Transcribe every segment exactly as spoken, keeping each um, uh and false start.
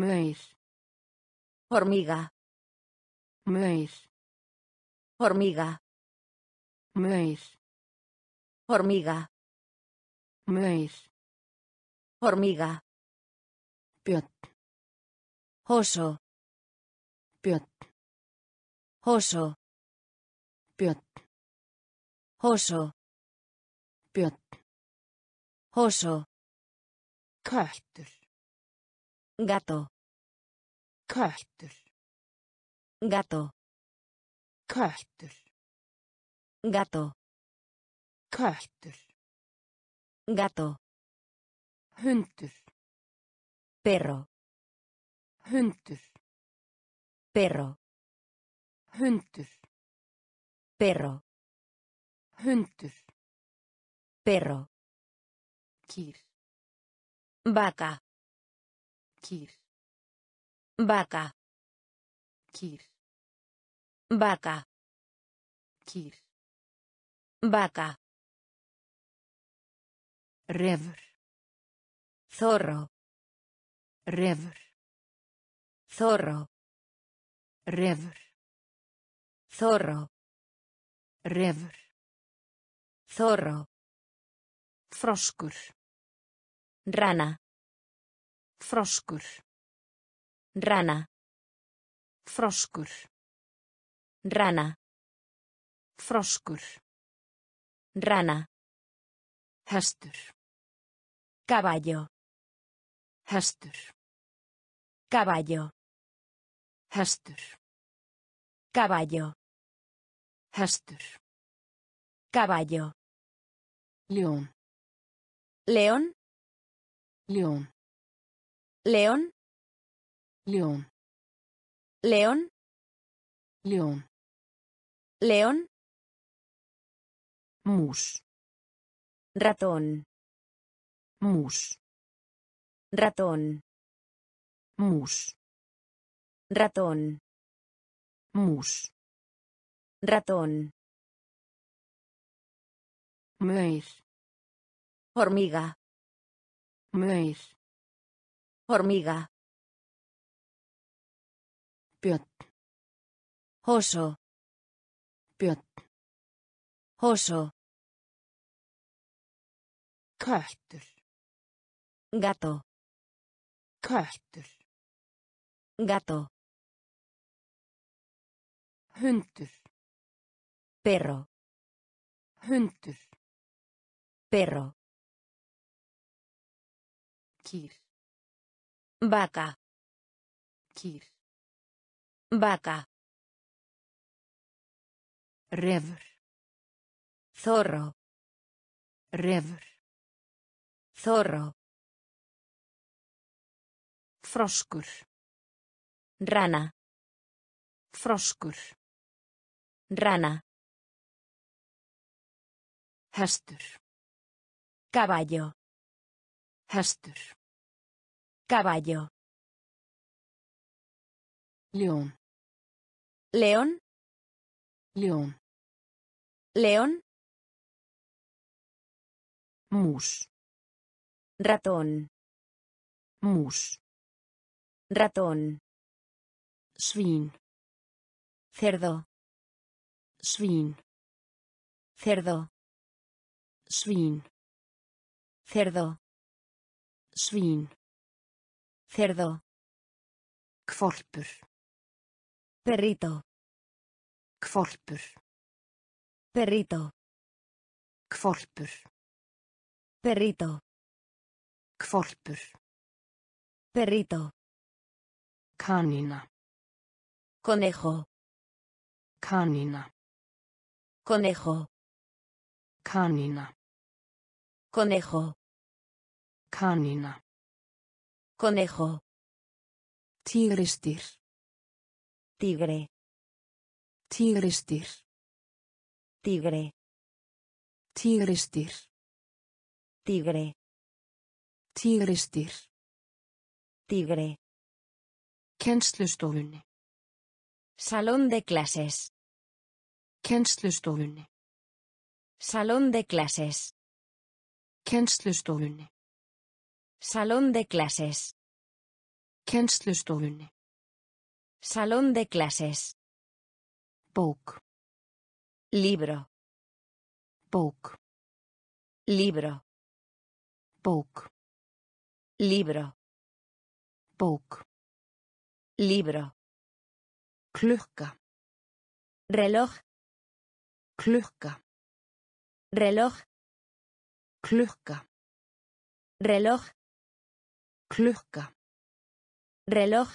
Maíz. Hormiga. Maíz. Hormiga. Maíz. Hormiga. Maíz. Hormiga. Piot. Oso. Piot. Oso. Piot. Oso. Piot. Oso. Köttur. Gato. Köttur. Gato. Köttur. Gato. Köttur. Gato. Hundur. Perro. Hundur. Perro. Hundur. Perro. Hundur. Perro. Kýr. Vaca. Kýr. Vaca. Kýr. Vaca. Kýr. Vaca. Refur. Zorro. Refur. Zorro. Refur. Zorro. Refur. Zorro. Froskur. Rana. Froskur. Rana. Froskur. Rana. Froskur. Rana. Hestur. Caballo. Hestur. Caballo. Hestur. Caballo. Hestur. Caballo. León. León. León. León. León. León. León. León. Mus. Ratón. Mus. Ratón. Mus. Ratón. Mus. Ratón. Maíz. Hormiga. Maíz. Hormiga. Piot. Oso. Piot. Oso. Köttur. Gato. Köttur. Gato. Hundur. Perro. Hundur. Perro. Kýr. Vaca. Kýr. Vaca. Refur. Zorro. Refur. Zorro. Froskur. Rana. Froskur. Rana. Hestur. Caballo. Hestur. Caballo. León. León. León. León. Mus. Ratón. Mus. Ratón. Svín. Cerdo. Svín. Cerdo. Svín. Cerdo. Svín. Cerdo. Hvolpur. Perrito. Hvolpur. Perrito. Hvolpur. Perrito. Hvolpur. Perrito. Canina. Conejo. Canina. Conejo. Canina. Conejo. Canina. Conejo. Tígrisdýr. Tigre. Tígrisdýr. Tigre. Tígrisdýr. Tigre. Tígrisdýr. Tigre. Kennslustofunni. Salón de clases. Kennslustofunni. Salón de clases. Kennslustofunni. Salón de clases. Kennslustofunni. Salón de clases. Bók. Libro. Bók. Libro. Bók. Libro. Bók. Libro. Klukka. Reloj. Klukka. Reloj. Klukka. Reloj. Klukka. Reloj.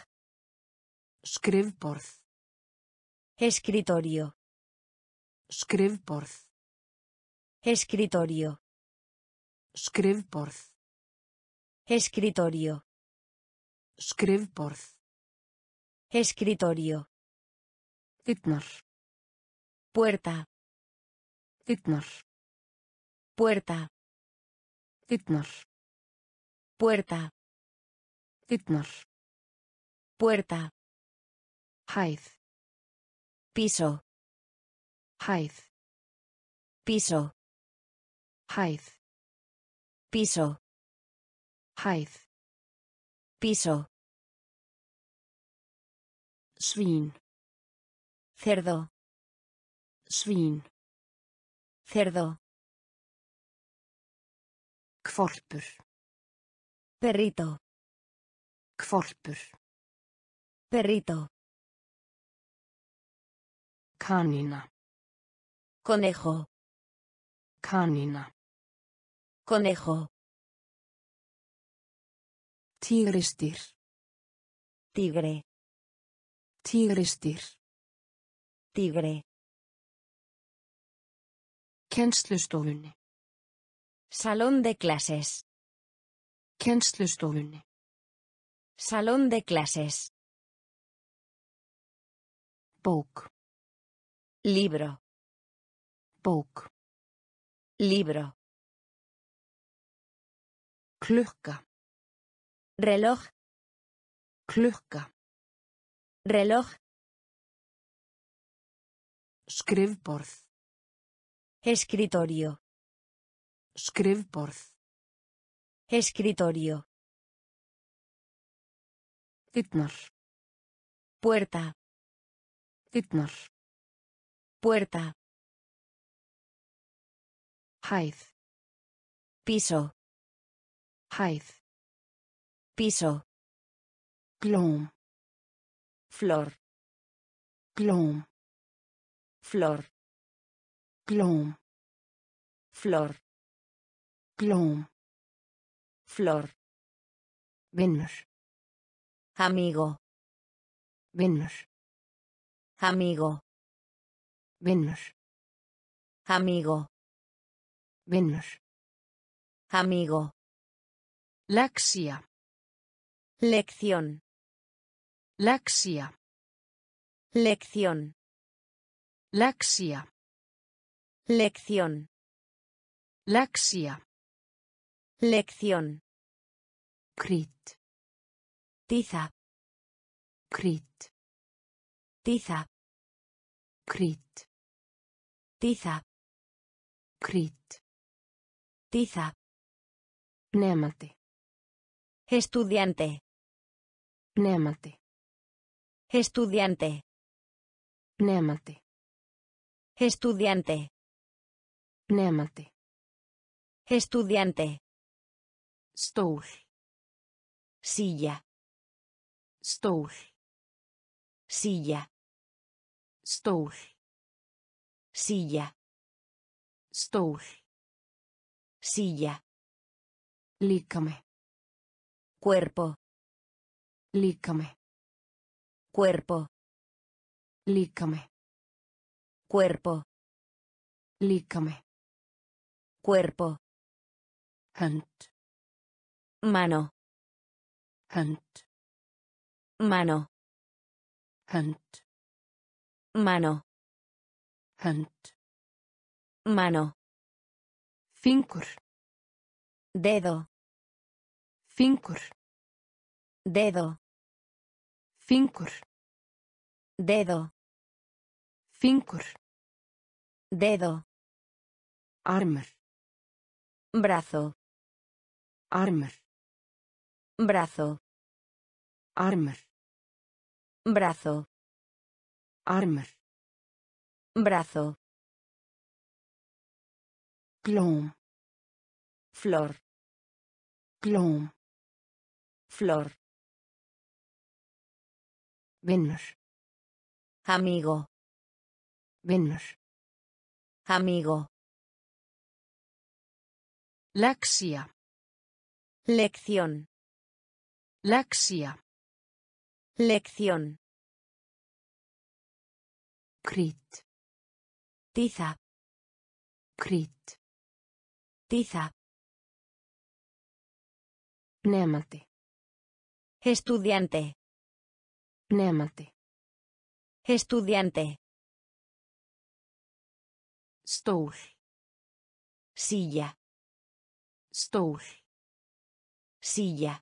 Skrifborð. Escritorio. Skrifborð. Escritorio. Skrifborð. Escritorio. Skrifborð. Escritorio. Dyrnar. Puerta. Dyrnar. Puerta. Dyrnar. Puerta. Dyrnar. Puerta. Hæð. Piso. Hæð. Piso. Hæð. Piso. Hæð. Piso. Svín. Cerdo. Svín. Cerdo. Hvolpur. Perrito. Hvolpur. Perrito. Canina. Conejo. Canina. Conejo. Tígrisdýr. Tigre. Tígrisdýr. Tigre. Kennslustofunni. Salón de clases. Kennslustofunni. Salón de clases. Bók. Libro. Bók. Libro. Klukka. Reloj. Klukka. Reloj. Skrifborð. Escritorio. Skrifborð. Escritorio. Dyrnar. Puerta. Dyrnar. Puerta. Hæð. Piso. Hæð. Piso. Blóm. Flor. Blóm. Flor. Blóm. Flor. Blóm. Flor. Vinnur. Amigo. Vinnur. Amigo. Vinnur. Amigo. Vinnur. Amigo. Laxia. Lección. Laxia. Lección. Laxia. Lección. Laxia. Lección. Crit. Tiza. Crit. Tiza. Crit. Tiza. Crit. Tiza. Némate. Estudiante. Némate. Estudiante. Némate. Estudiante. Némate. Estudiante. Stól. Silla. Stól. Silla. Stól. Silla. Stól. Silla. Lícame. Cuerpo. Lícame. Cuerpo. Lícame. Cuerpo. Lícame. Cuerpo. Hand. Mano. Hand. Mano. Hand. Mano. Hand. Mano. Fingur. Dedo. Fingur. Dedo. Fingur. Dedo. Fingur. Dedo. Armur. Brazo. Armer. Brazo. Armer. Brazo. Armer. Brazo. Clon. Flor. Clon. Flor. Venus. Amigo. Venus. Amigo. Laxia. Lección. Laxia. Lección. Crit. Tiza. Crit. Tiza. Pnémate. Estudiante. Pnémate. Estudiante. Stól. Silla. Stól. Silla.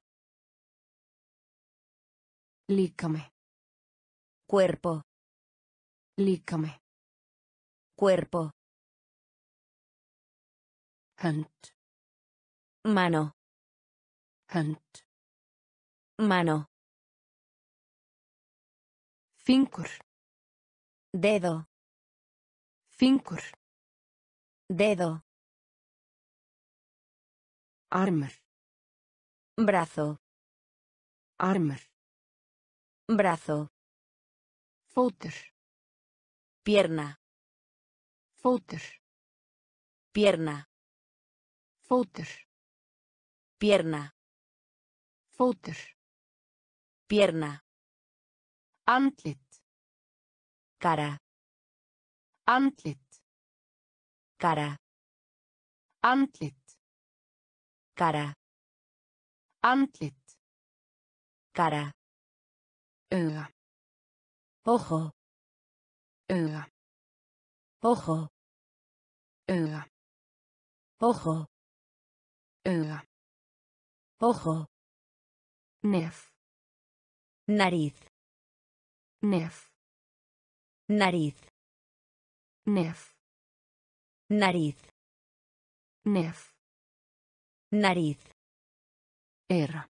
Lícame. Cuerpo. Lícame. Cuerpo. Hand. Mano. Hand. Mano. Fingur. Dedo. Fingur. Dedo. Armer. Brazo. Armer. Brazo. Fótur. Pierna. Fótur. Pierna. Fótur. Pierna. Fótur. Pierna. Andlit. Cara. Andlit. Cara. Andlit. Cara. Andlit. Cara. Öga. Ojo. Öga. Ojo. Öga. Ojo. Öga. Ojo. Nef. Nariz. Nef. Nariz. Nef. Nariz. Nef. Nariz. Era.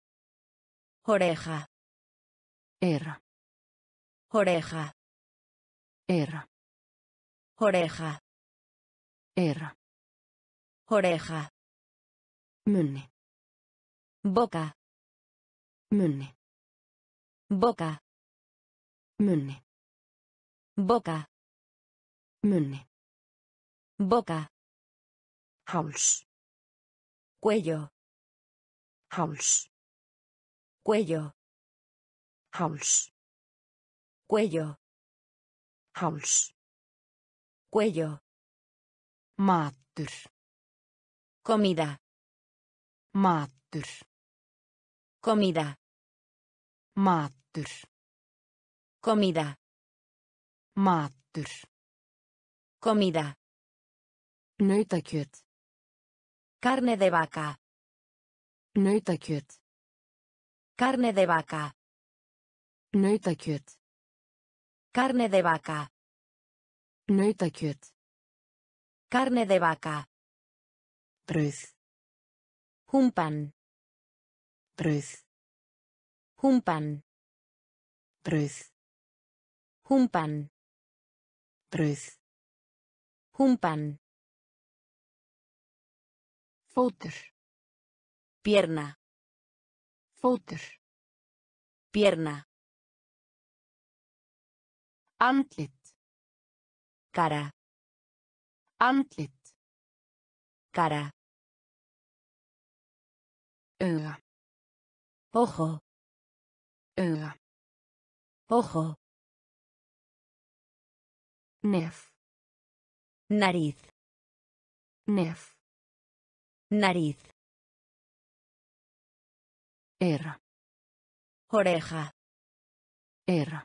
Oreja. Era. Oreja. Era. Oreja. Era. Oreja. Munni. Boca. Munni. Boca. Munni. Boca. Munni. Boca. Háls. Cuello. Háls. Cuello. Háls. Cuello. Háls. Cuello. Matur. Comida. Matur. Comida. Matur. Comida. Matur. Comida. Nautakjöt. Carne de vaca. Nautakjöt. Carne de vaca. Nautakjöt. Carne de vaca. Nautakjöt. Carne de vaca. Bröð. Un pan. Bröð. Un pan. Bröð. Un pan. Bröð. Un pan. Fótur. Pierna. Fótur. Pierna. Andlit. Cara. Andlit. Cara. Öga. Ojo. Öga. Ojo. Nef. Nariz. Nef. Nariz. Era. Oreja. Era.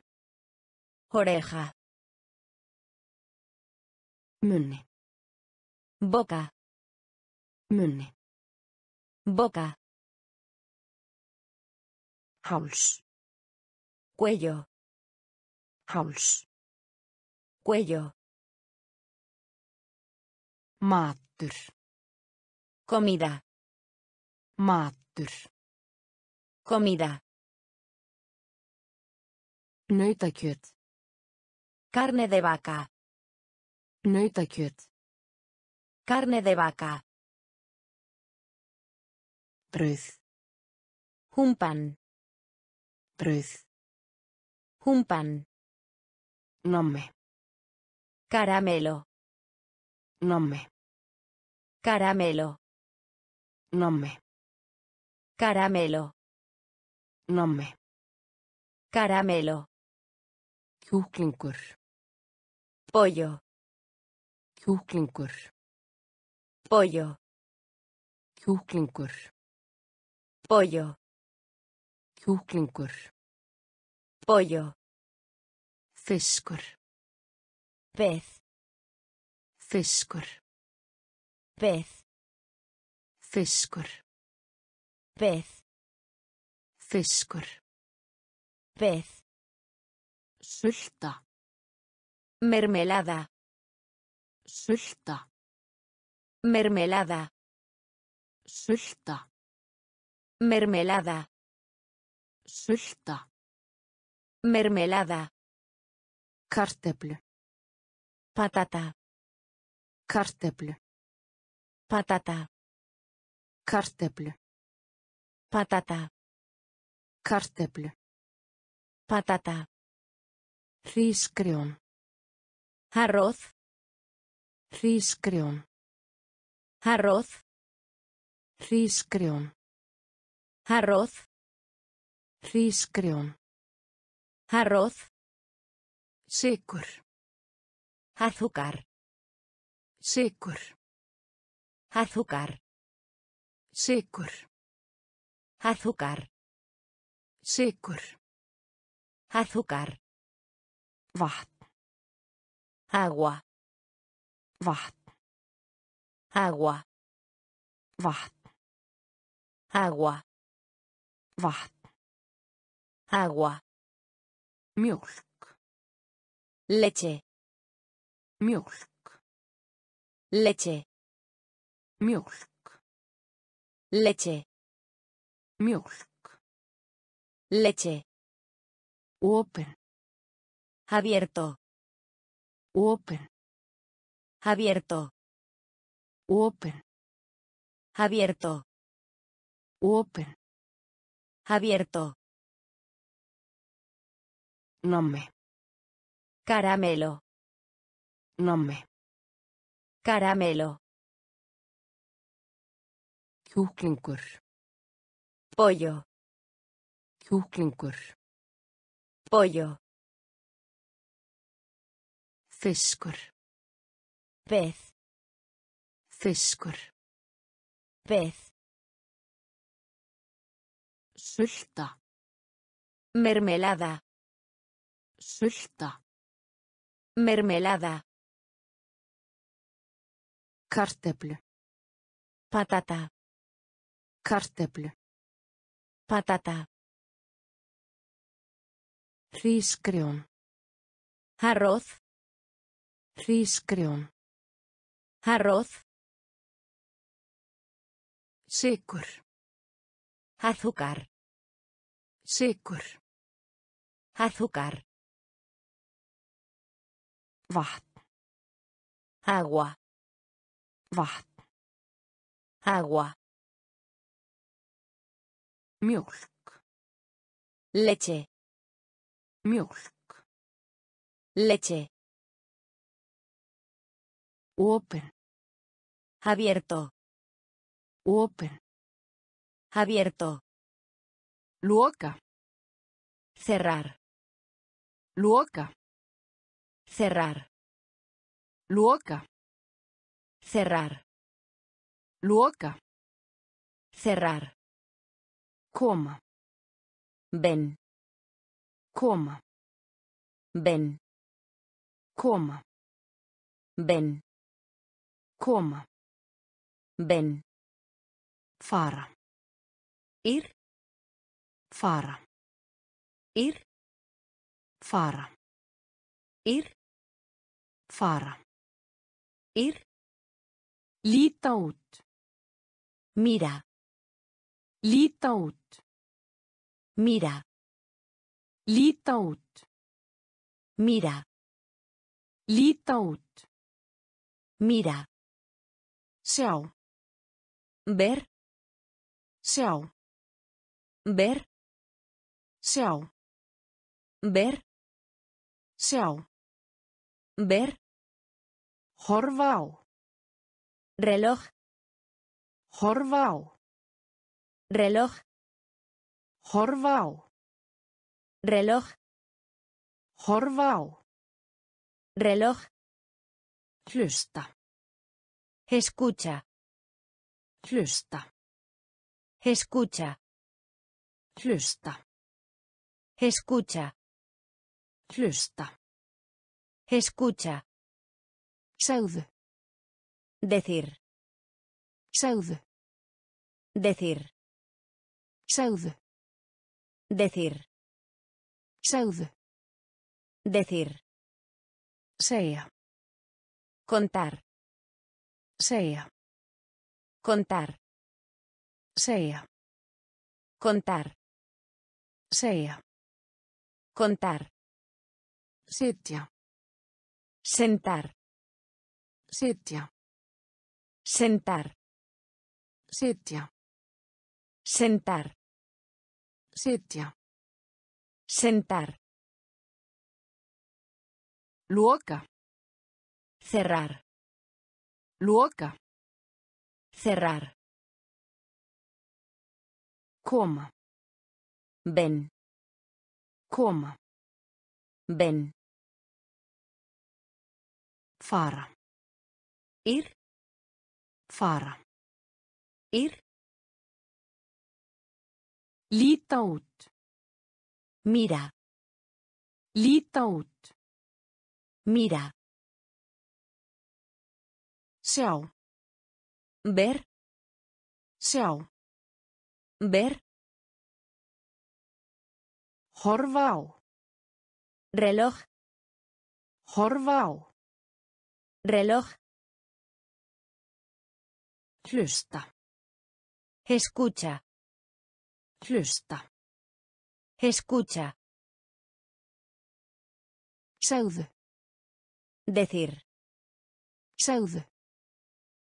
Oreja. Munni. Boca. Munni. Boca. Háls. Cuello. Háls. Cuello. Matur. Comida. Matur. Comida. Nautakjöt. Carne de vaca. Nautakjöt. Carne de vaca. Brauð. Humpan. Brauð. Humpan. Nomme. Caramelo. Nomme. Caramelo. Nomme. Caramelo. Nomme. Caramelo. Kjúklingur. Pollo. Kjúklingur. Pollo. Kjúklingur. Pollo. Kjúklingur. Pollo. Fiskur. Pez. Fiskur. Pez. Fiskur. Pez. Fiskur. Pez. Sulta. Mermelada. Sulta. Mermelada. Sulta. Mermelada. Sulta. Mermelada. Kartöflu. Patata. Kartöflu. Patata. Kartöflu. Patata. Kartöflu. Patata. Hrísgrjón. Arroz. Hrísgrjón. Arroz. Hrísgrjón. Arroz. Hrísgrjón. Arroz. Sykur. Azúcar. Sykur. Azúcar. Sykur. Azúcar. Sykur. Azúcar. Vatn. Agua. Vatn. Agua. Vatn. Agua. Vatn. Agua. Mjólk. Leche. Mjólk. Leche. Mjólk. Leche. Mjólk. Leche. Open. Abierto. Open. Abierto. Open. Abierto. Open. Abierto. Nomme. Caramelo. Nomme. Caramelo. Kjúklingur. Pollo. Kjúklingur. Pollo. Fiskur. Pez. Fiskur. Pez. Sulta. Mermelada. Sulta. Mermelada. Kartöflu. Patata. Kartöflu. Patata. Hrísgrjón. Arroz. Hrísgrjón. Arroz. Sykur. Azúcar. Sykur. Azúcar. Vatn. Agua. Vatn. Agua. Mjólk. Leche. Mjólk. Leche. Open. Abierto. Open. Abierto. Loka. Cerrar. Loka. Cerrar. Loka. Cerrar. Loka. Cerrar. Coma. Ven. Coma. Ven. Coma. Ven. Koma. Ben. Fara. Ir. Fara. Ir. Fara. Ir. Fara. Ir. Líta út. Mira. Líta út. Mira. Líta út. Mira. Líta út. Mira. Sjá. Ver. Sjá. Ver. Sjá. Ver. Sjá. Ver. Horfa á. Reloj. Horfa á. Reloj. Horfa á. Reloj. Horfa á. Reloj. Hlusta. Escucha. Hlusta. Escucha. Hlusta. Escucha. Hlusta. Escucha. Segðu. Decir. Segðu. Decir. Segðu. Decir. Segðu. Decir. Segja. Contar. Segja. Contar. Segja. Contar. Segja. Contar. Sitja. Sentar. Sitja. Sentar. Sitja. Sentar. Sitja. Sentar. Loka. Cerrar. Loka. Cerrar. Koma. Ven. Koma. Ven. Fara. Ir. Fara. Ir. Líta út. Mira. Líta út. Mira. Sjá. Ver. Sjá. Ver. Horfa á. Reloj. Horfa á. Reloj. Hlusta. Escucha. Hlusta. Escucha. Segðu. Decir. Segðu.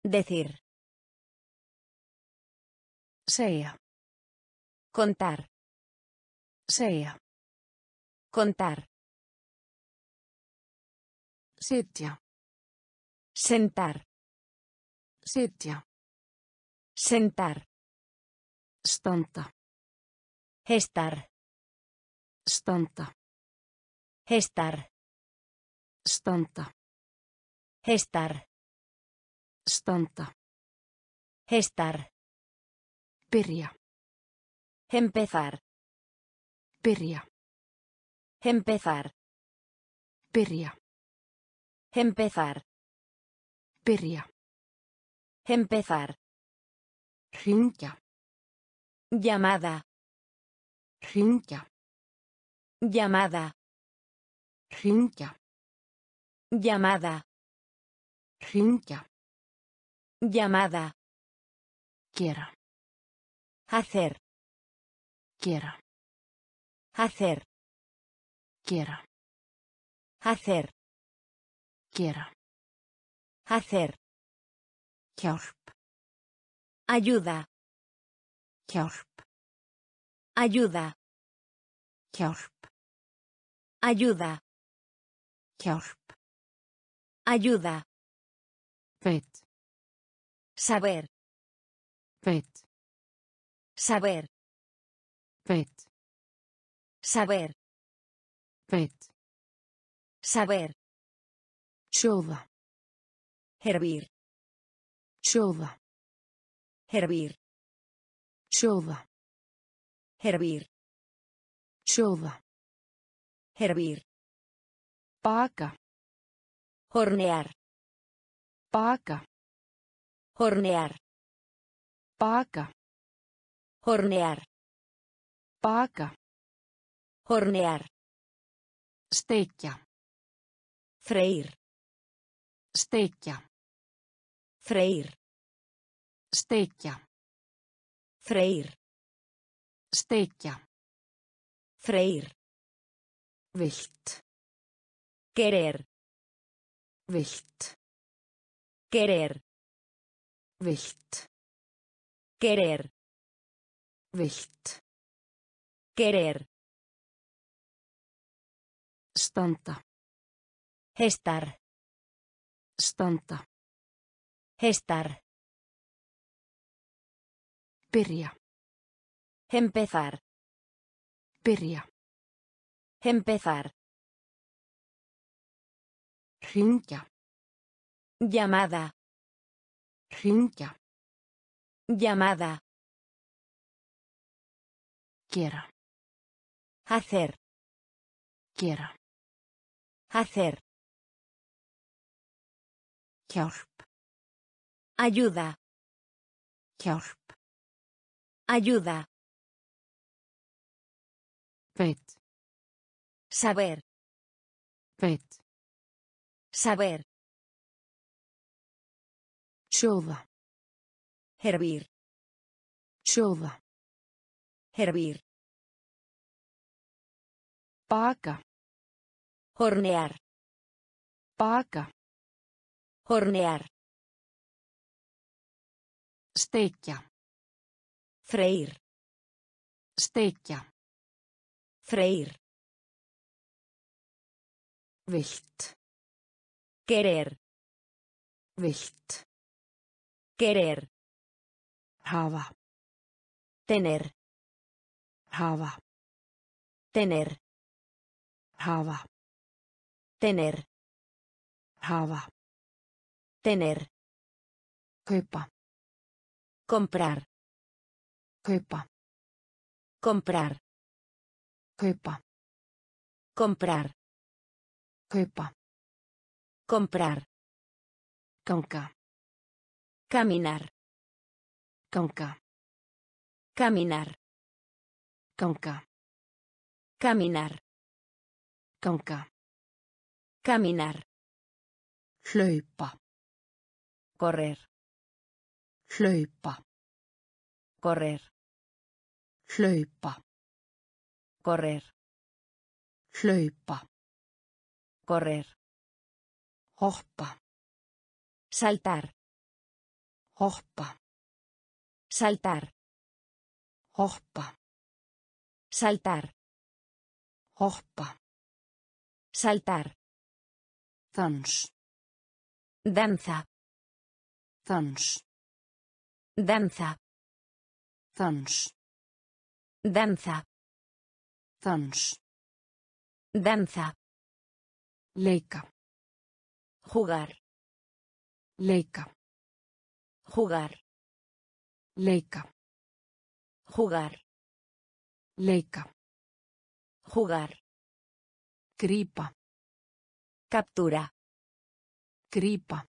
Decir. Segja. Contar. Segja. Contar. Sitja. Sentar. Sitja. Sentar. Standa. Estar. Standa. Estar. Standa. Estar. Standa. Estar. Byrja. Empezar. Byrja. Empezar. Byrja. Empezar. Byrja. Empezar. Hringja. Llamada. Hringja. Llamada. Hringja. Llamada. Hringja. Llamada. Quiera. Hacer. Quiera. Hacer. Quiera. Hacer. Quiera. Hacer. Hjálp. Ayuda. Hjálp. Ayuda. Hjálp. Ayuda. Hjálp. Ayuda. Veit. Saber. Veit. Saber. Veit. Saber. Veit. Saber. Sjóða. Hervir. Sjóða. Hervir. Sjóða. Hervir. Sjóða. Hervir. Baka. Hornear. Baka. Hornear. Baka. Hornear. Baka. Hornear. Steikja. Freir. Steikja. Freir. Steikja. Freir. Steikja. Freír. Vilt. Querer. Vilt. Querer. Vilt. Querer. Vilt. Querer. Standa. Estar. Standa. Estar. Byrja. Empezar. Byrja. Empezar. Hringja. Llamada. Hringja. Llamada. Quiera. Hacer. Quiera. Hacer. Hjálp. Ayuda. Hjálp. Ayuda. Veit. Saber. Veit. Saber. Sjóða. Hervir. Sjóða. Hervir. Baka. Hornear. Baka. Hornear. Steikja. Freír. Steikja. Freír. Vilt. Querer. Vilt. Querer. Hafa. Tener. Hafa. Tener. Hafa. Tener. Hafa. Tener. Kaupa. Comprar. Kaupa. Comprar. Kaupa. Comprar. Kaupa. Comprar. Ganga. Caminar. Ganga. Caminar. Ganga. Caminar. Ganga. Caminar. Hlaupa. Correr. Hlaupa. Correr. Hlaupa. Correr. Hlaupa. Correr. Hoppa. Saltar. Hoppa. Saltar. Hoppa. Saltar. Hoppa. Saltar. Dans. Danza. Dans. Danza. Dans. Danza. Dans. Danza. Leika. Jugar. Leika. Jugar. Leika. Jugar. Leika. Jugar. Gripa. Captura. Gripa.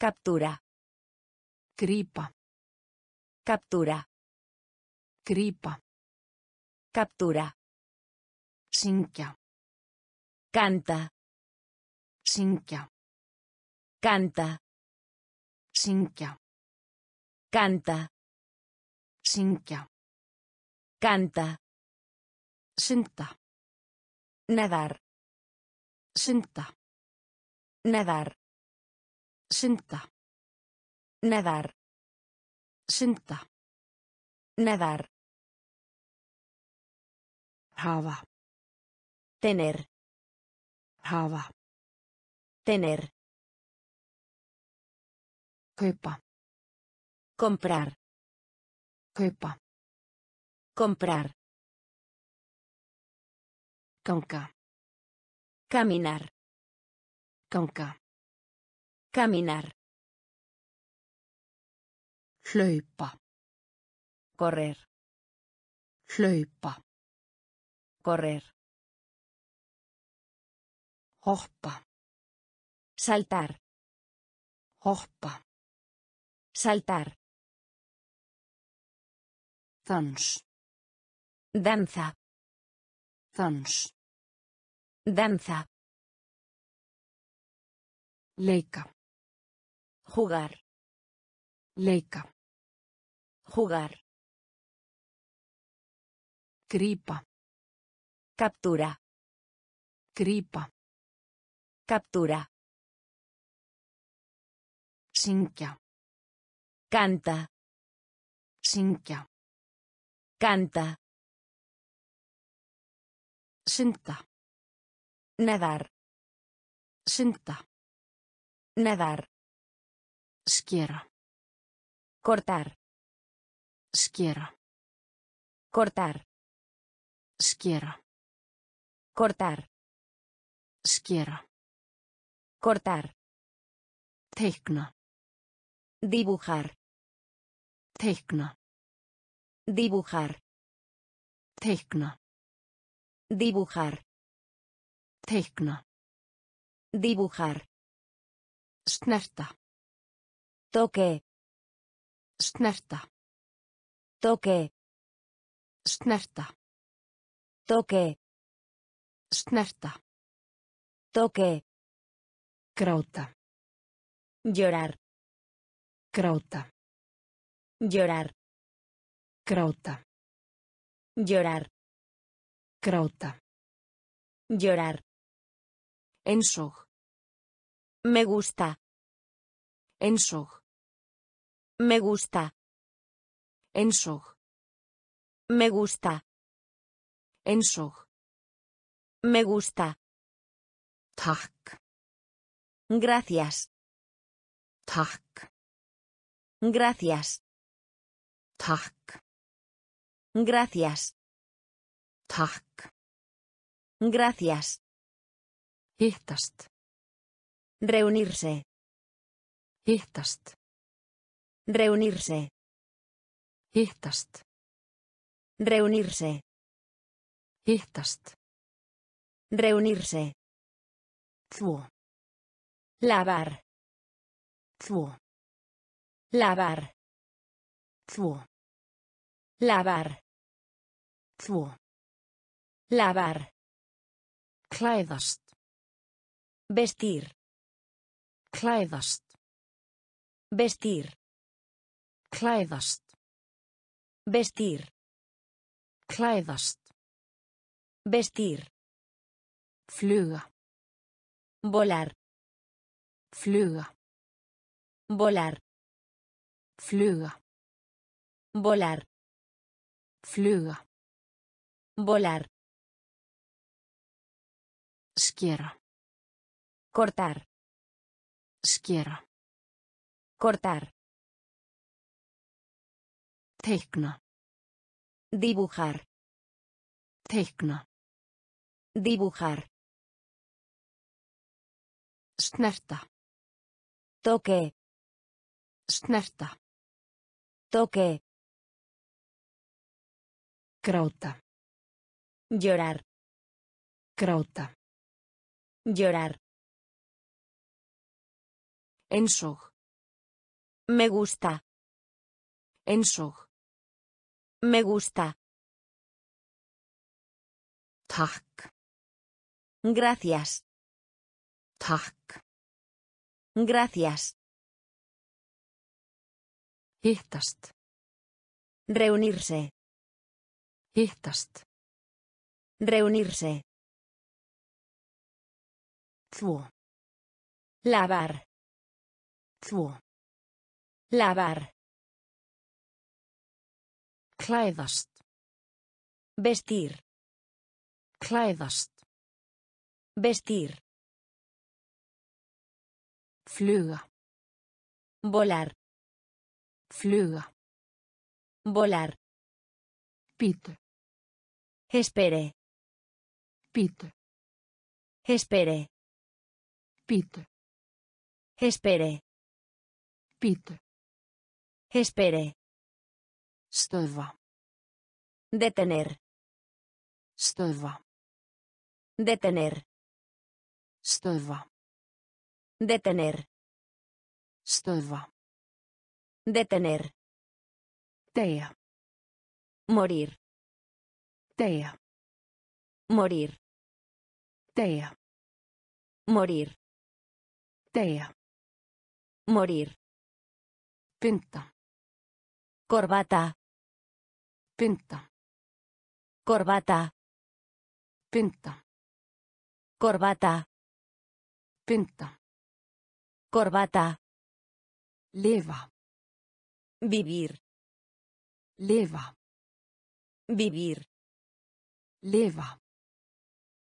Captura. Gripa. Captura. Gripa. Captura. Syngja. Canta. Syngja. Canta. Syngja. Canta. Syngja. Canta. Synda. Nadar. Synda. Nadar. Synda. Nadar. Synda. Nadar. Hafa. Tener. Hafa. Tener. Kaupa. Comprar. Kaupa. Comprar. Ganga. Caminar. Ganga. Caminar. Hlaupa. Correr. Hlaupa. Correr. Hoppa. Saltar. Hoppa. Saltar. Dans. Danza. Dans. Danza. Leika. Jugar. Leika. Jugar. Cripa. Captura. Cripa. Captura. Syngja. Canta. Syngja. Canta. Synda. Nadar. Synda. Nadar. Skera. Cortar. Skera. Cortar. Skera. Cortar. Skera. Cortar. Teikna. Dibujar. Teikna. Dibujar. Teikna. Dibujar. Teikna. Dibujar. Snerta. Toque. Snerta. Toque. Snerta. Toque. Snerta. Toque. Gráta. Llorar. Gráta. Llorar. Gráta. Llorar. Gráta. Llorar. Ensog. Me gusta. Ensog. Me gusta. Ensog. Me gusta. Ensog. Me gusta. Takk. Gracias. Takk. Gracias. Takk. Gracias. Takk. Gracias. Hittast. Reunirse. Hittast. Reunirse. Hittast. Reunirse. Hittast. Reunirse. Þvo. Lavar. Þvo. Lavar. Þvo. Lavar. Þvo. Lavar. Klæðast. Vestir. Klæðast. Vestir. Klæðast. Vestir. Klæðast. Vestir. Fluga. Volar. Fluga. Volar. Fluga. Volar. Fluga. Volar. Skera. Cortar. Skera. Cortar. Teikna. Dibujar. Teikna. Dibujar. Snerta. Toque. Snerta. Toque. Gráta. Llorar. Gráta. Llorar. Ensog. Me gusta. Ensog. Me gusta. Takk. Gracias. Takk. Gracias. Hittast. Reunirse. Hittast. Reunirse. Þvo. Lavar. Þvo. Lavar. Klæðast. Vestir. Klæðast. Vestir. Fluga. Volar. Fluga. Volar. Pite. Espere. Pite. Espere. Pite. Espere. Pite. Espere. Stöva. Detener. Stöva. Detener. Stöva. Detener. Stöva. Detener. Teja. Morir. Teja. Morir. Teja. Morir. Teja. Morir. Pinta. Corbata. Pinta. Corbata. Pinta. Corbata. Pinta. Corbata. Leva. Vivir. Leva. Vivir. Leva.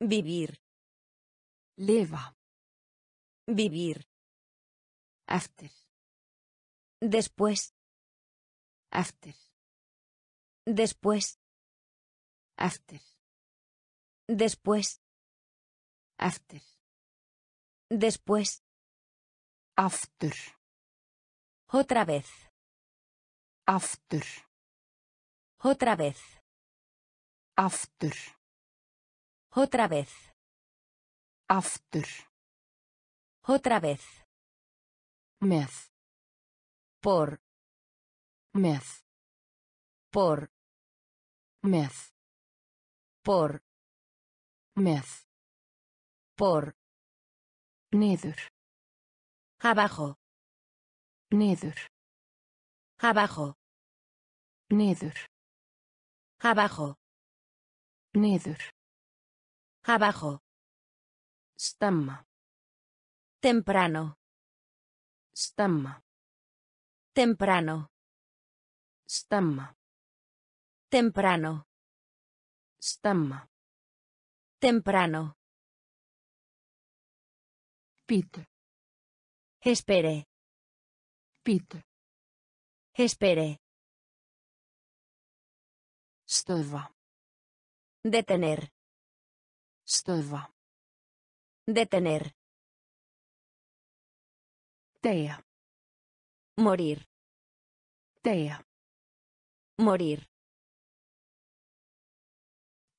Vivir. Leva. Vivir. After. Después. After. Después. After. Después. After. Después. After. Otra vez. After. Otra vez. After. Otra vez. After. Otra vez. Með. Por. Með. Por. Með. Por. Með. Por. Niður. Abajo. Niður. Abajo. Niður. Abajo. Niður. Abajo. Stamma. Temprano. Stamma. Temprano. Stamma. Temprano. Stamma. Temprano. Pite. Espere. Pite. Espere. Stöva. Detener. Stöva. Detener. Tea. Morir. Tea. Morir.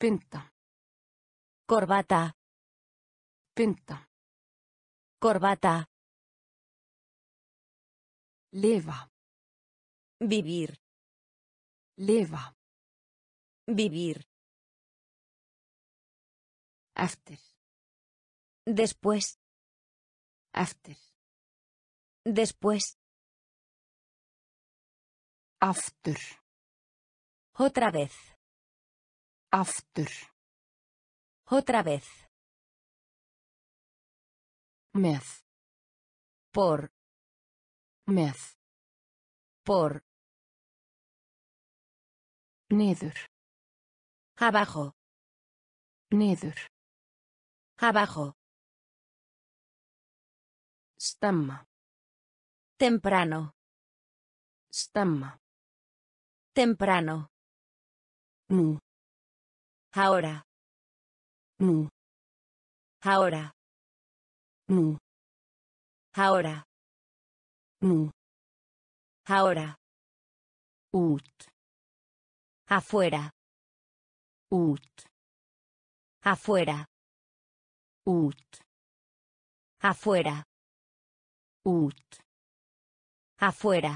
Pinta. Corbata. Pinta. Corbata. Leva. Vivir. Leva. Vivir. After. Después. After. Después. After. Otra vez. After. Otra vez. Með. Por. Með. Por. Niður. Abajo. Niður. Abajo. Stamma. Temprano. Stamma. Temprano. Nu. Ahora. Nu. Ahora. Nu. Ahora. Nu. Ahora. Ut. Afuera. Ut. Afuera. Ut. Afuera. Ut. Afuera.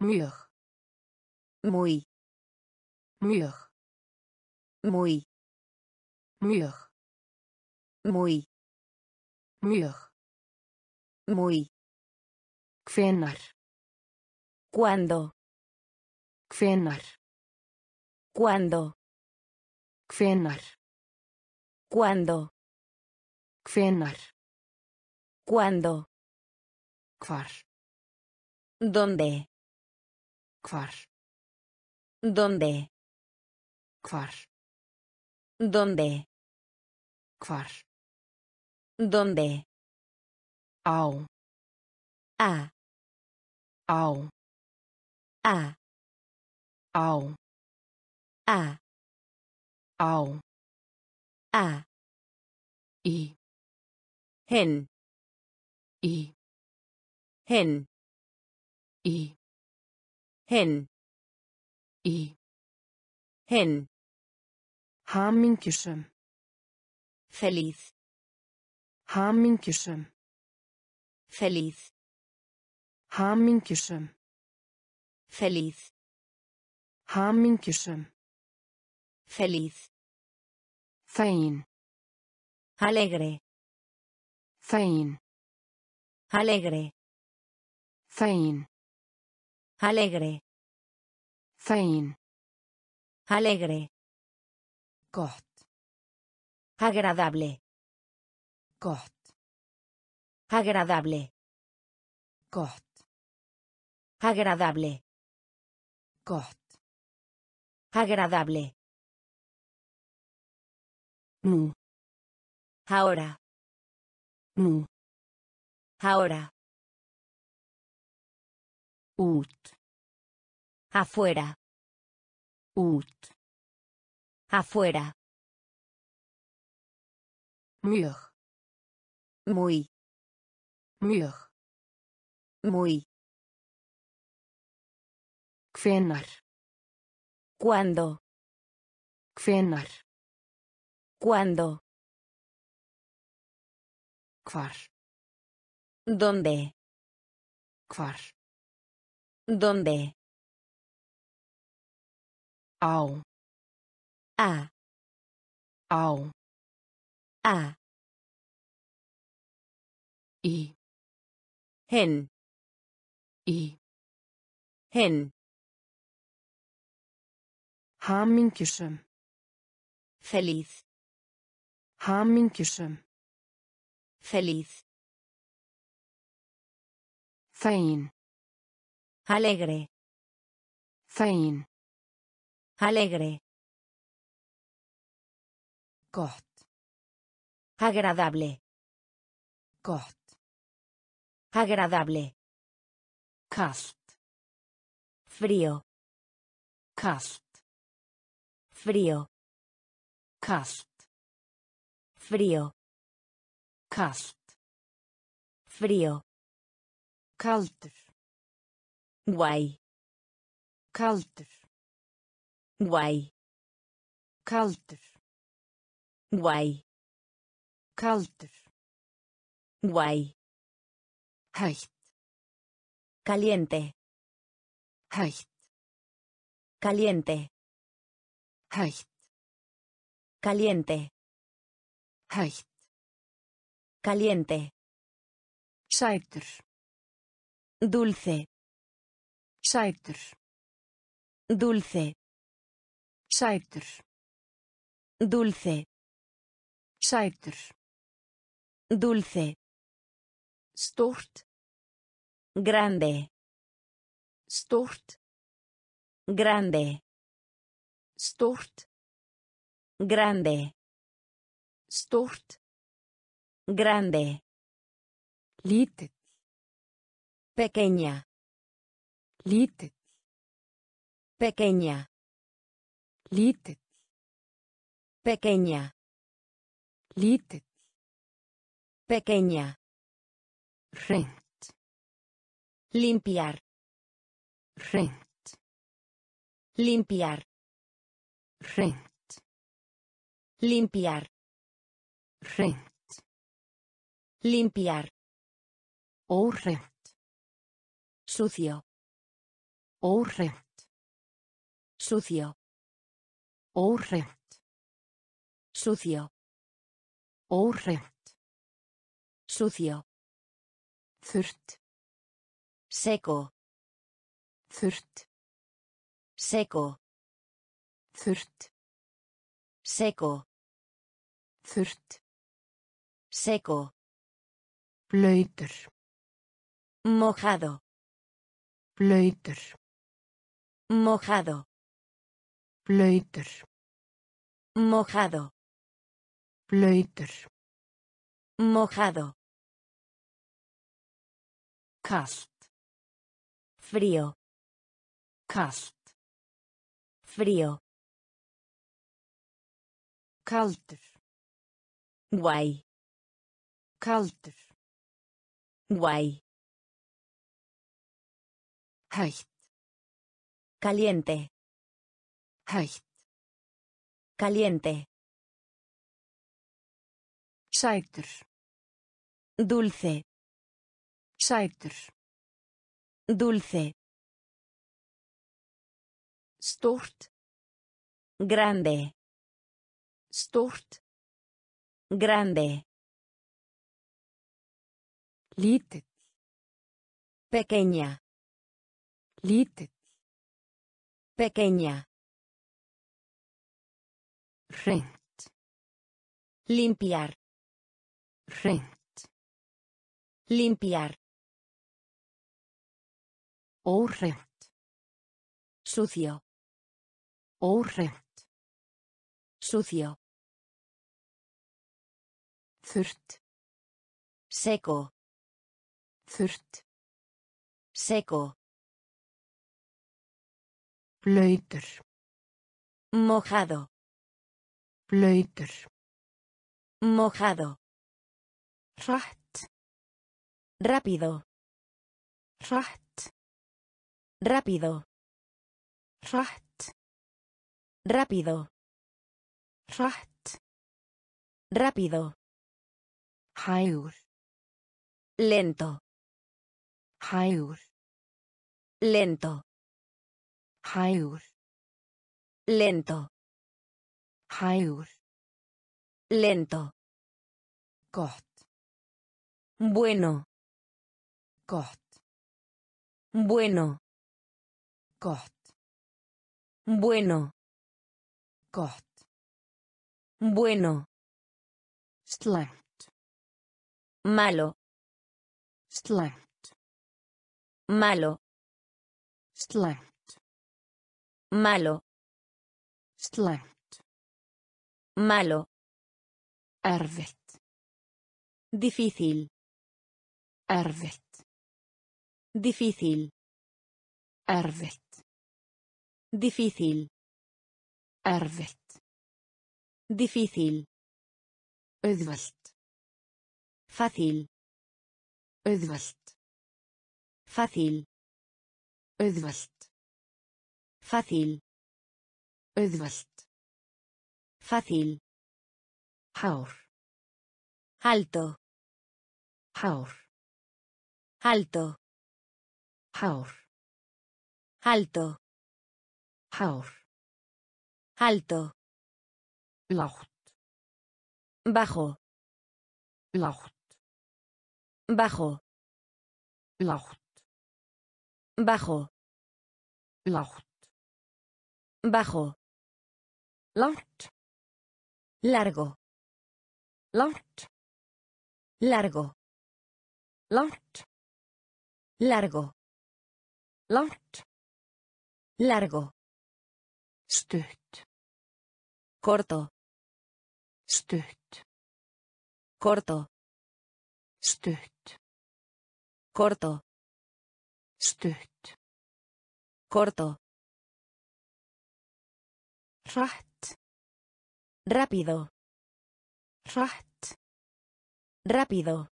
Mjög. Muy. Mjög. Muy. Mjög. Muy. Mjög. Muy. Hvenar. Cuándo. Hvenar. Cuándo. Hvenar. Cuándo. Hvenar. Cuándo. Hvar. ¿Dónde? Hvar. ¿Dónde? Hvar. ¿Dónde? Hvar. ¿Dónde? Au. A. Au. A. Au. A. Au. A. I. Hen. I. Hen. I. Hen. I. Hen. Hamingjusum. Feliz. Hamingjusum. Feliz. Hamingjusum. Feliz. Hamingjusum. Feliz. Fein. Alegre. Fein. Alegre. Fein. Alegre. Fein. Alegre. Gott. Agradable. Gott. Agradable. Gott. Agradable. Gott. Agradable. Nu. Ahora. Nu. Ahora. Ut. Afuera. Ut. Afuera. Mjög. Muy. Mjög. Muy. Hvenar. Cuándo. Hvenar. Cuándo. Hvar. ¿Dónde? Hvar. ¿Dónde? Au. A. Au. A. I. Hen. I. Hen. Hamingjusum. Feliz. Hamingjusum. Feliz. Fein. Alegre. Fein. Alegre. Gott. Agradable. Gott. Agradable. Kalt. Frío. Kalt. Frío. Kalt. Frío. Kalt. Frío. Kaltur. Guay. Kaltur. Guay. Kaltur. Guay. Kaltur. Guay. Heitt. Caliente. Heitt. Caliente. Heitt. Caliente. Heitt. Caliente. Sætur. Dulce. Sætur. Dulce. Sætur. Dulce. Sætur. Dulce. Stort. Grande. Stort. Grande. Stort. Grande. Stort. Grande. Lítill. Pequeña. Lítill. Pequeña. Lítill. Pequeña. Lítill. Pequeña. Rent. Limpiar. Rent. Limpiar. Rent. Limpiar. Rent. Limpiar. Óhreint. Sucio. Óhreint. Sucio. Óhreint. Sucio. Óhreint. Sucio. Þurrt. Seco. Þurrt. Seco. Þurrt. Seco. Þurrt. Seco. Blöytur. Mojado. Blöytur. Mojado. Blöytur. Mojado. Blöytur. Mojado. Kalt. Frío. Kalt. Frío. Kaltur. Guay. Kaltur. Guay. Heitt. Caliente. Heitt. Caliente. Sætur. Dulce. Sætur. Dulce. Stort. Grande. Stort. Grande. Lítill. Pequeña. Lítill. Pequeña. Rent. Limpiar. Rent. Limpiar. Óhreint. Sucio. Óhreint. Sucio. Þurrt. Seco. Þurrt. Seco. Blöytur. Mojado. Blöytur. Mojado. Hratt. Rápido. Hratt. Rápido. Hratt. Rápido. Hratt. Rápido. Hægur. Lento. Hægur. Lento. Hægur. Lento. Hægur. Lento. Gott. Bueno. Gott. Bueno. Gott. Bueno. Gott. Bueno. Slæmt. Malo. Slæmt. Malo. Slæmt. Malo. Slæmt. Malo. Erfitt. Difícil. Erfitt. Difícil. Erfitt. Difícil. Erfitt. Difícil. Auðvelt. Fácil. Auðvelt. Fácil. Auðvelt. Fácil. Auðvelt. Fácil. Hár. Alto. Hár. Alto. Hár. Alto. Hár. Alto. Lágt. Bajo. Lágt. Bajo. Lágt. Bajo. Lágt. Bajo. Lágt. Largo. Lágt. Largo. Lágt. Largo. Lágt. Largo. Stutt. Corto. Stutt. Corto. Stutt. Corto. Stutt. Corto. Hratt. Rápido. Hratt. Rápido.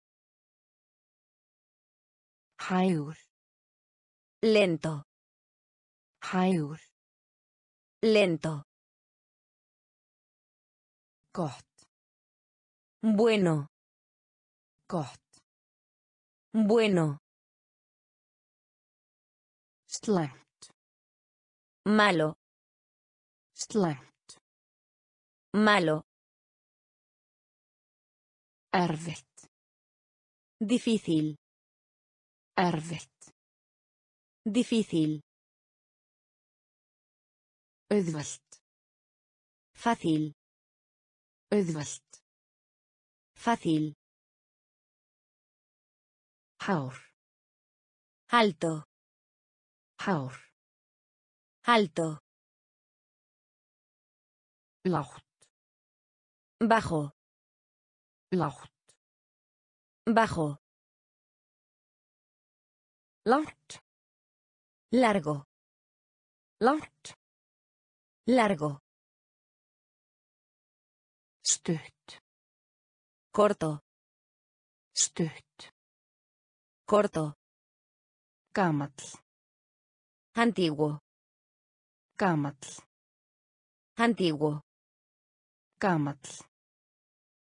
Hægur. Lento. Hægur. Lento. Gott. Bueno. Gott. Bueno. Slæmt. Malo. Slæmt. Malo. Erfitt. Difícil. Erfitt. Difícil. Auðvelt. Fácil. Auðvelt. Fácil. Hár. Alto. Hár. Alto. Lágt. Bajo. Lágt. Bajo. Lágt. Largo. Lágt. Largo. Stutt. Corto. Stutt. Corto. Gamall. Antiguo. Gamall. Antiguo. Gamall.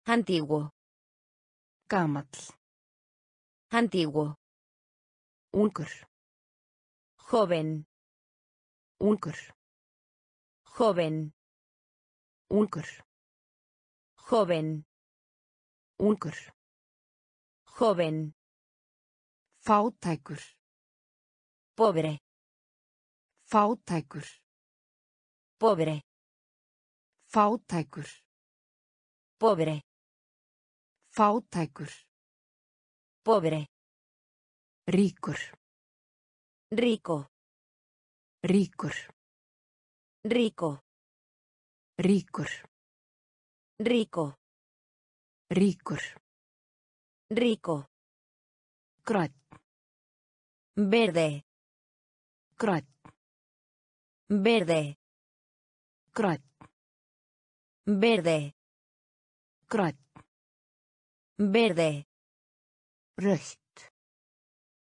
Antiguo. Gamall. Antiguo. Ungur. Joven. Ungur. Joven. Ungur. Joven. Ungur. Joven. Fátækur. Pobre. Fátækur. Pobre. Fátækur. Pobre. Fátækur. Pobre. Ríkur. Rico. Ríkur. Rico. Ríkur. Rico. Ríkur. Rico. Crot. Verde. Crot. Verde. Crot. Verde. Crot. Verde. Röst.